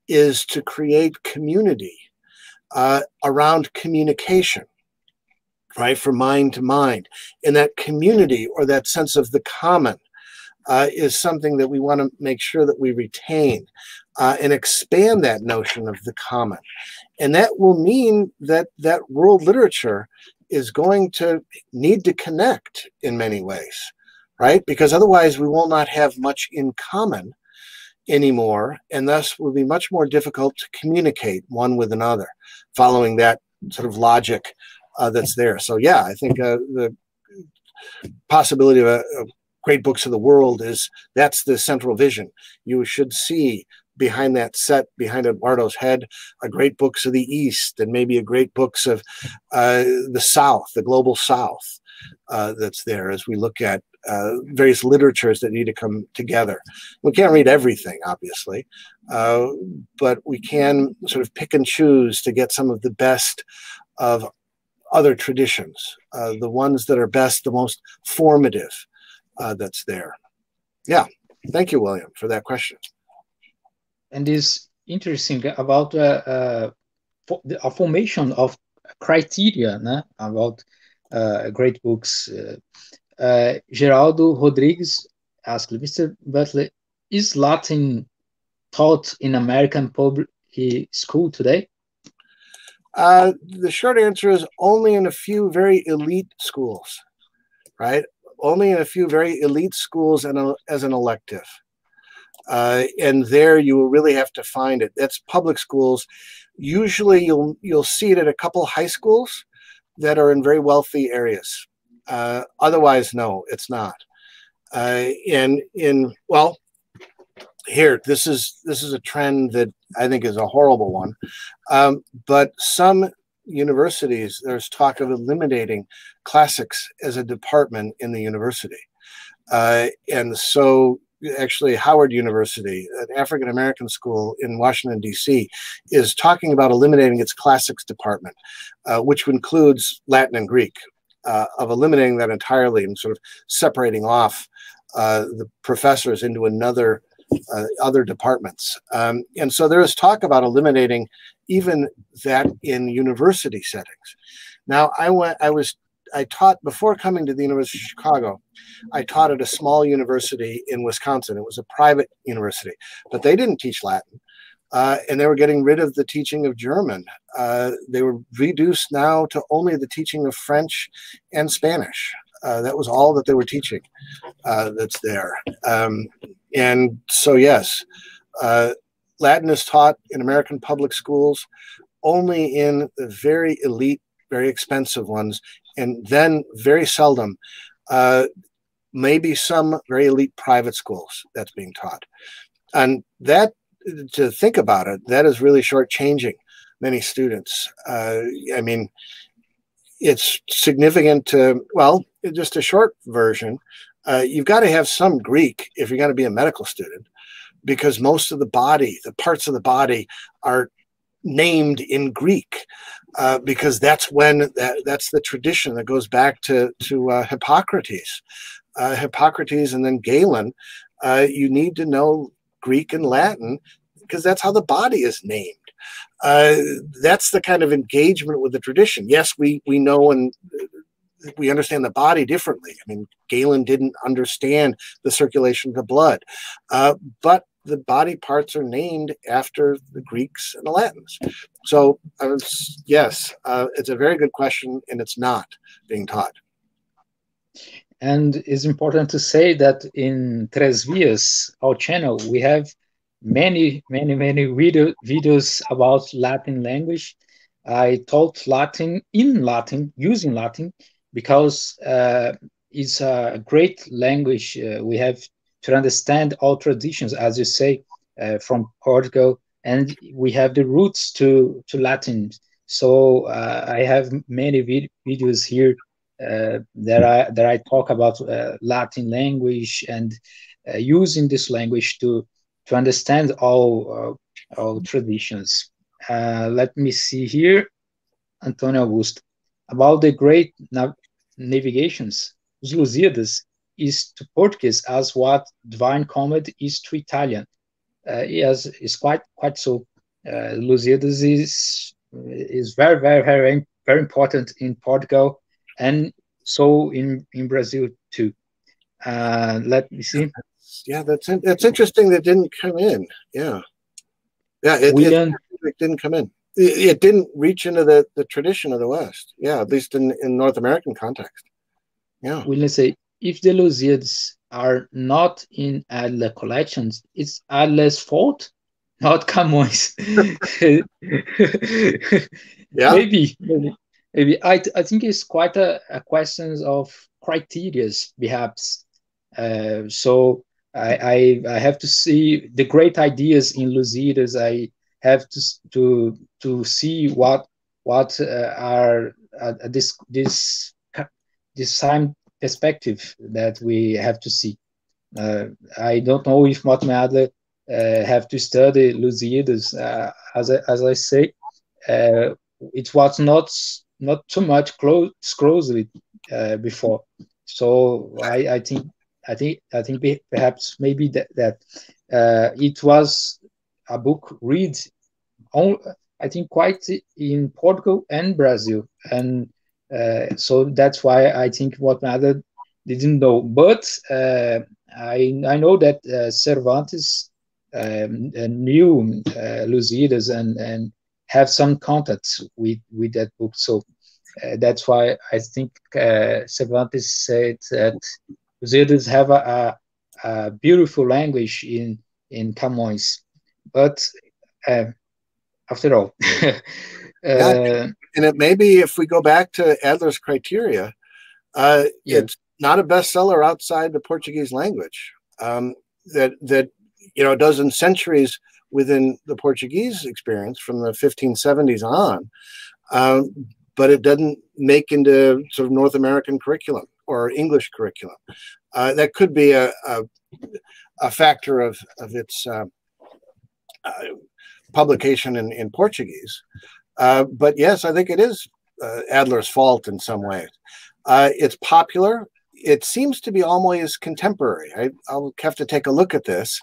is to create community around communication, right, from mind to mind. And that community or that sense of the common is something that we want to make sure that we retain and expand that notion of the common. And that will mean that that world literature is going to need to connect in many ways, right? Because otherwise we will not have much in common anymore, and thus will be much more difficult to communicate one with another following that sort of logic that's there. So yeah, I think the possibility of a Great Books of the World is that's the central vision. You should see behind that set, behind Eduardo's head, a Great Books of the East and maybe a Great Books of the South, the global South that's there as we look at various literatures that need to come together. We can't read everything, obviously, but we can sort of pick and choose to get some of the best of other traditions, the ones that are best, the most formative. That's there. Yeah, thank you, William, for that question. And it's interesting about the formation of criteria, né? About great books. Geraldo Rodriguez asked, Mr. Butler, is Latin taught in American public school today? The short answer is only in a few very elite schools, right? Only in a few very elite schools and as an elective. And there you will really have to find it. That's public schools. Usually you'll see it at a couple high schools that are in very wealthy areas. Otherwise, no, it's not. And in, well, here, this is a trend that I think is a horrible one. But some universities, there's talk of eliminating classics as a department in the university. And so actually Howard University, an African-American school in Washington, D.C., is talking about eliminating its classics department, which includes Latin and Greek, of eliminating that entirely and sort of separating off the professors into another other departments. And so there is talk about eliminating even that in university settings. Now, I taught before coming to the University of Chicago. I taught at a small university in Wisconsin. It was a private university, but they didn't teach Latin, and they were getting rid of the teaching of German. They were reduced now to only the teaching of French and Spanish. That was all that they were teaching that's there. And so, yes, Latin is taught in American public schools only in the very elite, very expensive ones, and then very seldom, maybe some very elite private schools that's being taught. And that, to think about it, that is really shortchanging many students. I mean, it's significant to, well, just a short version, you've got to have some Greek if you're going to be a medical student, because most of the body, the parts of the body are named in Greek, because that's when that's the tradition that goes back to Hippocrates. Hippocrates and then Galen, you need to know Greek and Latin because that's how the body is named. That's the kind of engagement with the tradition. Yes, we know and we understand the body differently. I mean, Galen didn't understand the circulation of the blood, but the body parts are named after the Greeks and the Latins. So yes, it's a very good question, and it's not being taught. And it's important to say that in Tres Vias, our channel, we have many videos about Latin language. I taught Latin in Latin, using Latin, because it's a great language. We have to understand all traditions, as you say, from Portugal, and we have the roots to Latin. So I have many videos here that I talk about Latin language and using this language to understand all traditions. Let me see here, Antonio Augusto. About the great navigations, Os Lusíadas is to Portuguese as what Divine Comedy is to Italian. Yes, it's quite so. Lusíadas is very important in Portugal, and so in Brazil too. Let me see. Yeah, that's interesting. That didn't come in. Yeah, yeah, it didn't come in. It didn't reach into the tradition of the West. Yeah, at least in North American context. Yeah. William say, if the Lusíadas are not in Adler collections, it's Adler's fault, not Camões. Yeah. Maybe. I think it's quite a question of criterias, perhaps. So I have to see the great ideas in Lusíadas. I have to see what are this time perspective that we have to see. I don't know if Martin Adler have to study Lusíadas. As I say, it was not too much closely before. So I think perhaps maybe that it was a book read on, I think, quite in Portugal and Brazil, and so that's why I think what Martin didn't know. But I know that Cervantes knew Lusíadas and have some contacts with that book, so that's why I think Cervantes said that Lusíadas have a beautiful language in Camões. But after all, and it may be, if we go back to Adler's criteria, yes, it's not a bestseller outside the Portuguese language. That you know, a dozen centuries within the Portuguese experience from the 1570s on, but it doesn't make into sort of North American curriculum or English curriculum. That could be a factor of its publication in Portuguese. But yes, I think it is Adler's fault in some ways. It's popular. It seems to be almost contemporary. I'll have to take a look at this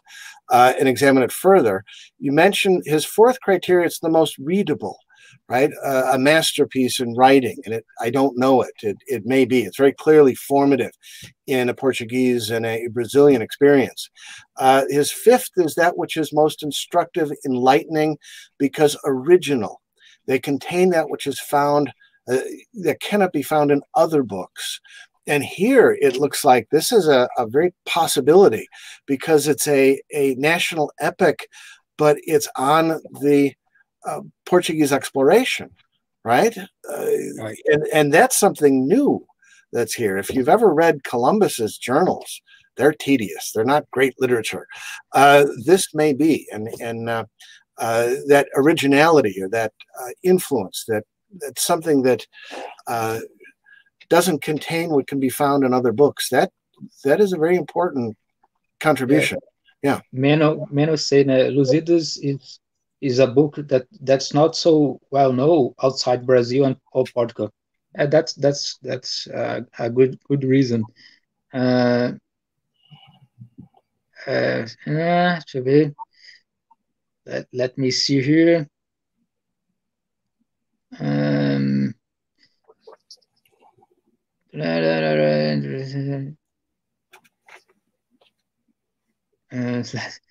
and examine it further. You mentioned his fourth criteria, it's the most readable, right? A masterpiece in writing, and I don't know it. It may be. It's very clearly formative in a Portuguese and a Brazilian experience. His fifth is that which is most instructive, enlightening, because original. They contain that which is found, that cannot be found in other books. And here it looks like this is a very possibility, because it's a national epic, but it's on the Portuguese exploration, right? And that's something new that's here. If you've ever read Columbus's journals, they're tedious. They're not great literature. This may be, and that originality or that influence, that's something that doesn't contain what can be found in other books. That is a very important contribution. Yeah. Meno said Lusíadas is is a book that's not so well known outside Brazil and or Portugal. That's a good reason. Let me see here.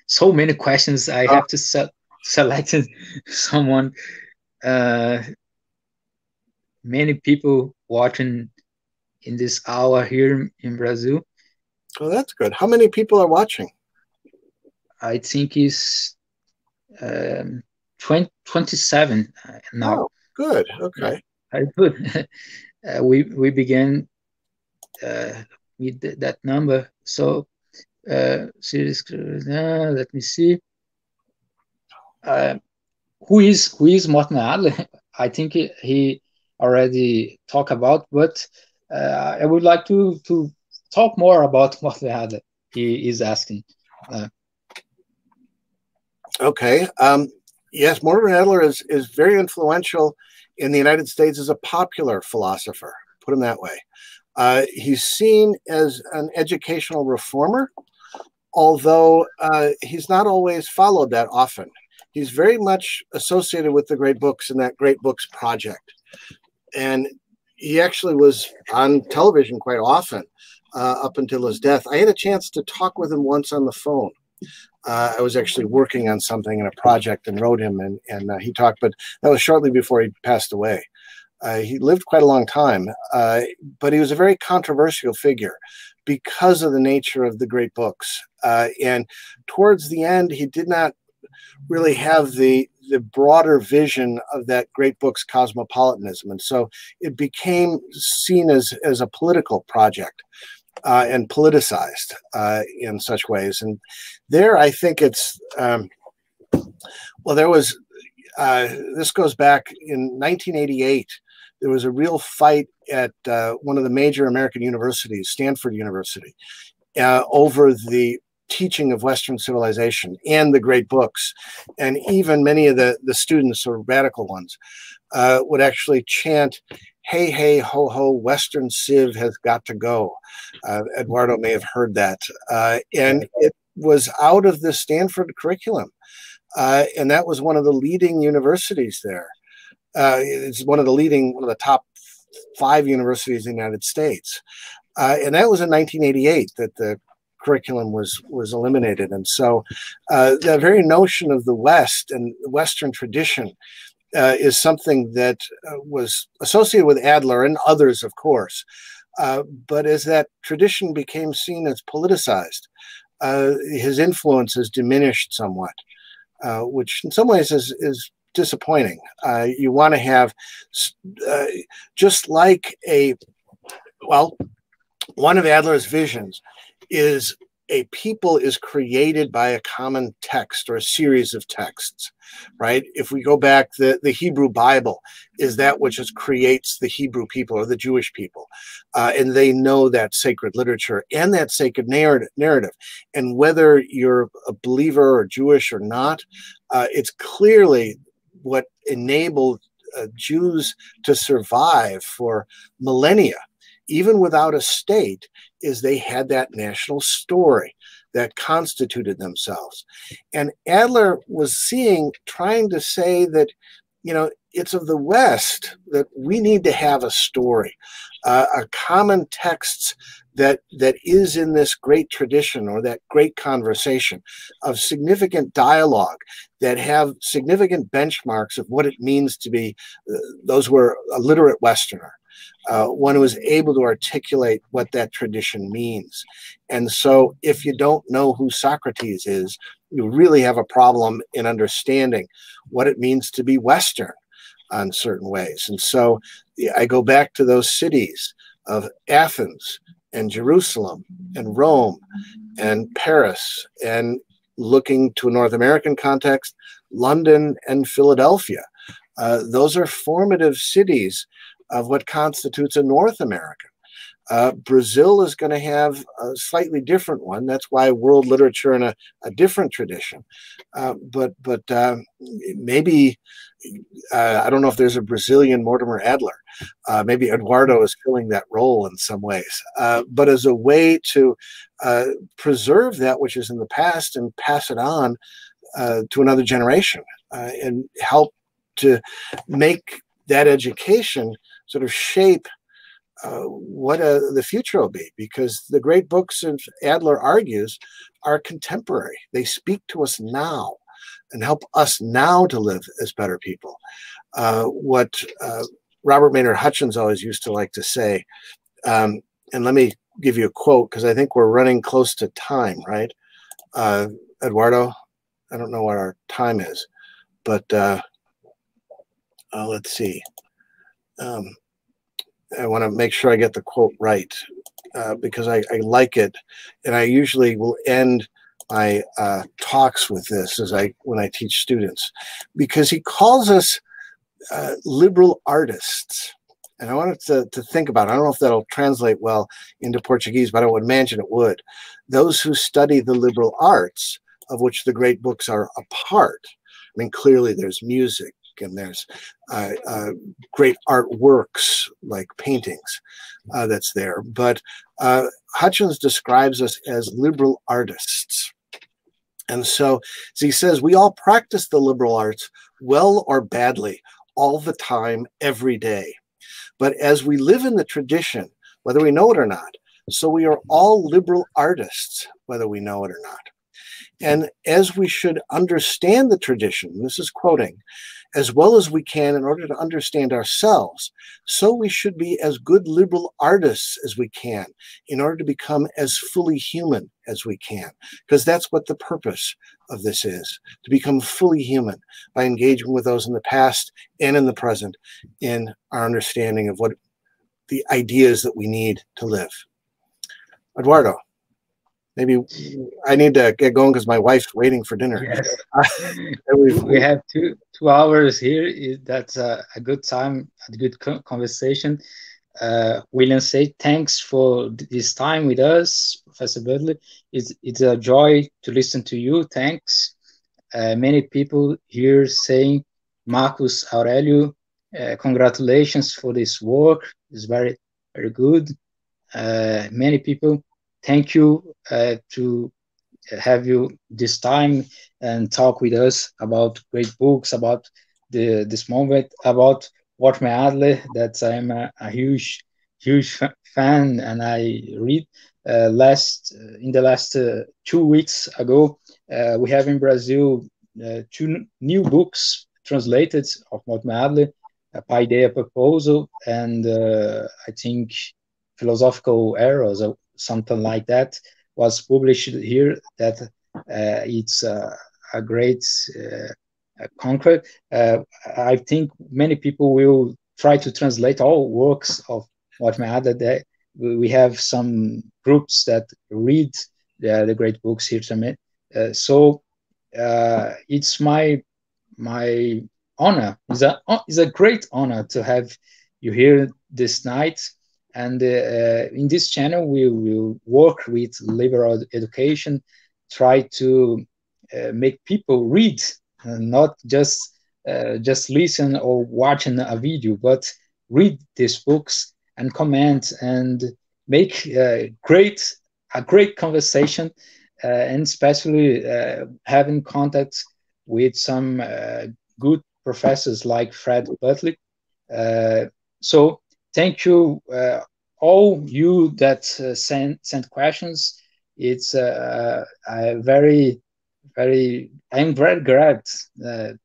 So many questions. I have to select someone. Many people watching in this hour here in Brazil. Oh, that's good. How many people are watching? I think it's 27 now. Oh, good. Okay. Good. We began with that number. So let me see. Who is Morten Adler? I think he already talked about, but I would like to talk more about Morten Adler. He is asking. Okay. Yes, Morten Adler is very influential in the United States as a popular philosopher, put him that way. He's seen as an educational reformer, although he's not always followed that often. He's very much associated with the Great Books and that Great Books project. And he actually was on television quite often up until his death. I had a chance to talk with him once on the phone. I was actually working on something in a project and wrote him, and he talked, but that was shortly before he passed away. He lived quite a long time, but he was a very controversial figure because of the nature of the Great Books. And towards the end, he did not really have the broader vision of that Great Books cosmopolitanism. And so it became seen as a political project. And politicized in such ways. And there, I think it's, well, there was, this goes back in 1988, there was a real fight at one of the major American universities, Stanford University, over the teaching of Western civilization and the Great Books. And even many of the students, or radical ones, would actually chant, "Hey, hey, ho, ho, Western Civ has got to go." Eduardo may have heard that. And it was out of the Stanford curriculum. And that was one of the leading universities there. It's one of the top 5 universities in the United States. And that was in 1988 that the curriculum was eliminated. And so the very notion of the West and Western tradition is something that was associated with Adler and others, of course. But as that tradition became seen as politicized, his influence has diminished somewhat, which in some ways is disappointing. You want to have, just like well, one of Adler's visions is a people is created by a common text or a series of texts, right? If we go back, the Hebrew Bible is that which creates the Hebrew people or the Jewish people. And they know that sacred literature and that sacred narrative. And whether you're a believer or Jewish or not, it's clearly what enabled Jews to survive for millennia, even without a state, is they had that national story that constituted themselves. And Adler was trying to say that, you know, it's of the West that we need to have a story, a common texts that is in this great tradition or that great conversation of significant dialogue that have significant benchmarks of what it means to be those who are a literate Westerner. One who is able to articulate what that tradition means. And so if you don't know who Socrates is, you really have a problem in understanding what it means to be Western in certain ways. And so I go back to those cities of Athens and Jerusalem and Rome and Paris, and looking to a North American context, London and Philadelphia. Those are formative cities of what constitutes a North American. Brazil is going to have a slightly different one. That's why world literature in a different tradition. Maybe I don't know if there's a Brazilian Mortimer Adler. Maybe Eduardo is filling that role in some ways. But as a way to preserve that which is in the past and pass it on to another generation and help to make that education sort of shape what the future will be, because the great books, as Adler argues, are contemporary. They speak to us now and help us now to live as better people. What Robert Maynard Hutchins always used to like to say, and let me give you a quote because I think we're running close to time, right? Eduardo, I don't know what our time is, but let's see. I want to make sure I get the quote right because I like it. And I usually will end my talks with this when I teach students, because he calls us liberal artists. And I wanted to think about it. I don't know if that'll translate well into Portuguese, but I would imagine it would. Those who study the liberal arts, of which the great books are a part. I mean, clearly there's music, and there's great artworks like paintings that's there. But Hutchins describes us as liberal artists. And so, as he says, we all practice the liberal arts, well or badly, all the time, every day. But as we live in the tradition, whether we know it or not, so we are all liberal artists, whether we know it or not. And as we should understand the tradition, this is quoting, as well as we can in order to understand ourselves, so we should be as good liberal artists as we can in order to become as fully human as we can, because that's what the purpose of this is, to become fully human by engaging with those in the past and in the present in our understanding of what the ideas that we need to live. Eduardo. Maybe I need to get going because my wife's waiting for dinner. Yes. We have two hours here. That's a good time, a good conversation. William said, thanks for this time with us, Professor Bodley. It's a joy to listen to you. Thanks. Many people here saying, Marcus Aurelio, congratulations for this work. It's very, very good. Many people. Thank you to have you this time and talk with us about great books, about this moment, about Mortimer Adler, that I'm a huge, huge fan, and I read in the last 2 weeks ago, we have in Brazil two new books translated of Mortimer Adler, A Paideia Proposal and I think Philosophical Errors. Something like that was published here. That it's a great conquest. I think many people will try to translate all works of Mortimer Adler. We have some groups that read the great books here tonight. So it's my honor. It's a great honor to have you here this night. And in this channel, we will work with liberal education, try to make people read, and not just listen or watch a video, but read these books and comment and make a great conversation, and especially having contact with some good professors like Fred Butley. So. Thank you, all you that sent questions. It's very, very. I'm very glad to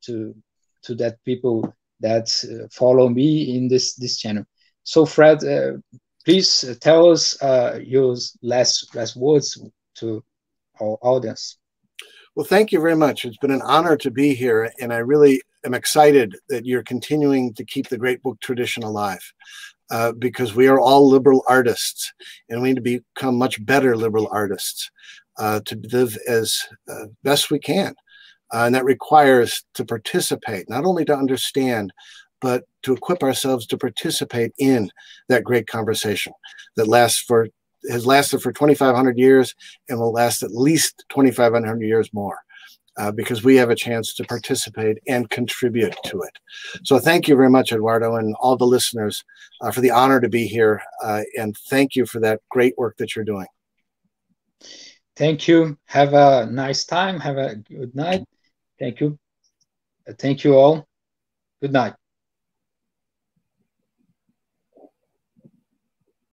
that people that follow me in this channel. So, Fred, please tell us your last words to our audience. Well, thank you very much. It's been an honor to be here, and I really am excited that you're continuing to keep the great book tradition alive. Because we are all liberal artists, and we need to become much better liberal artists to live as best we can. And that requires to participate, not only to understand, but to equip ourselves to participate in that great conversation that has lasted for 2,500 years and will last at least 2,500 years more, because we have a chance to participate and contribute to it. So thank you very much, Eduardo, and all the listeners for the honor to be here. And thank you for that great work that you're doing. Thank you. Have a nice time. Have a good night. Thank you. Thank you all. Good night.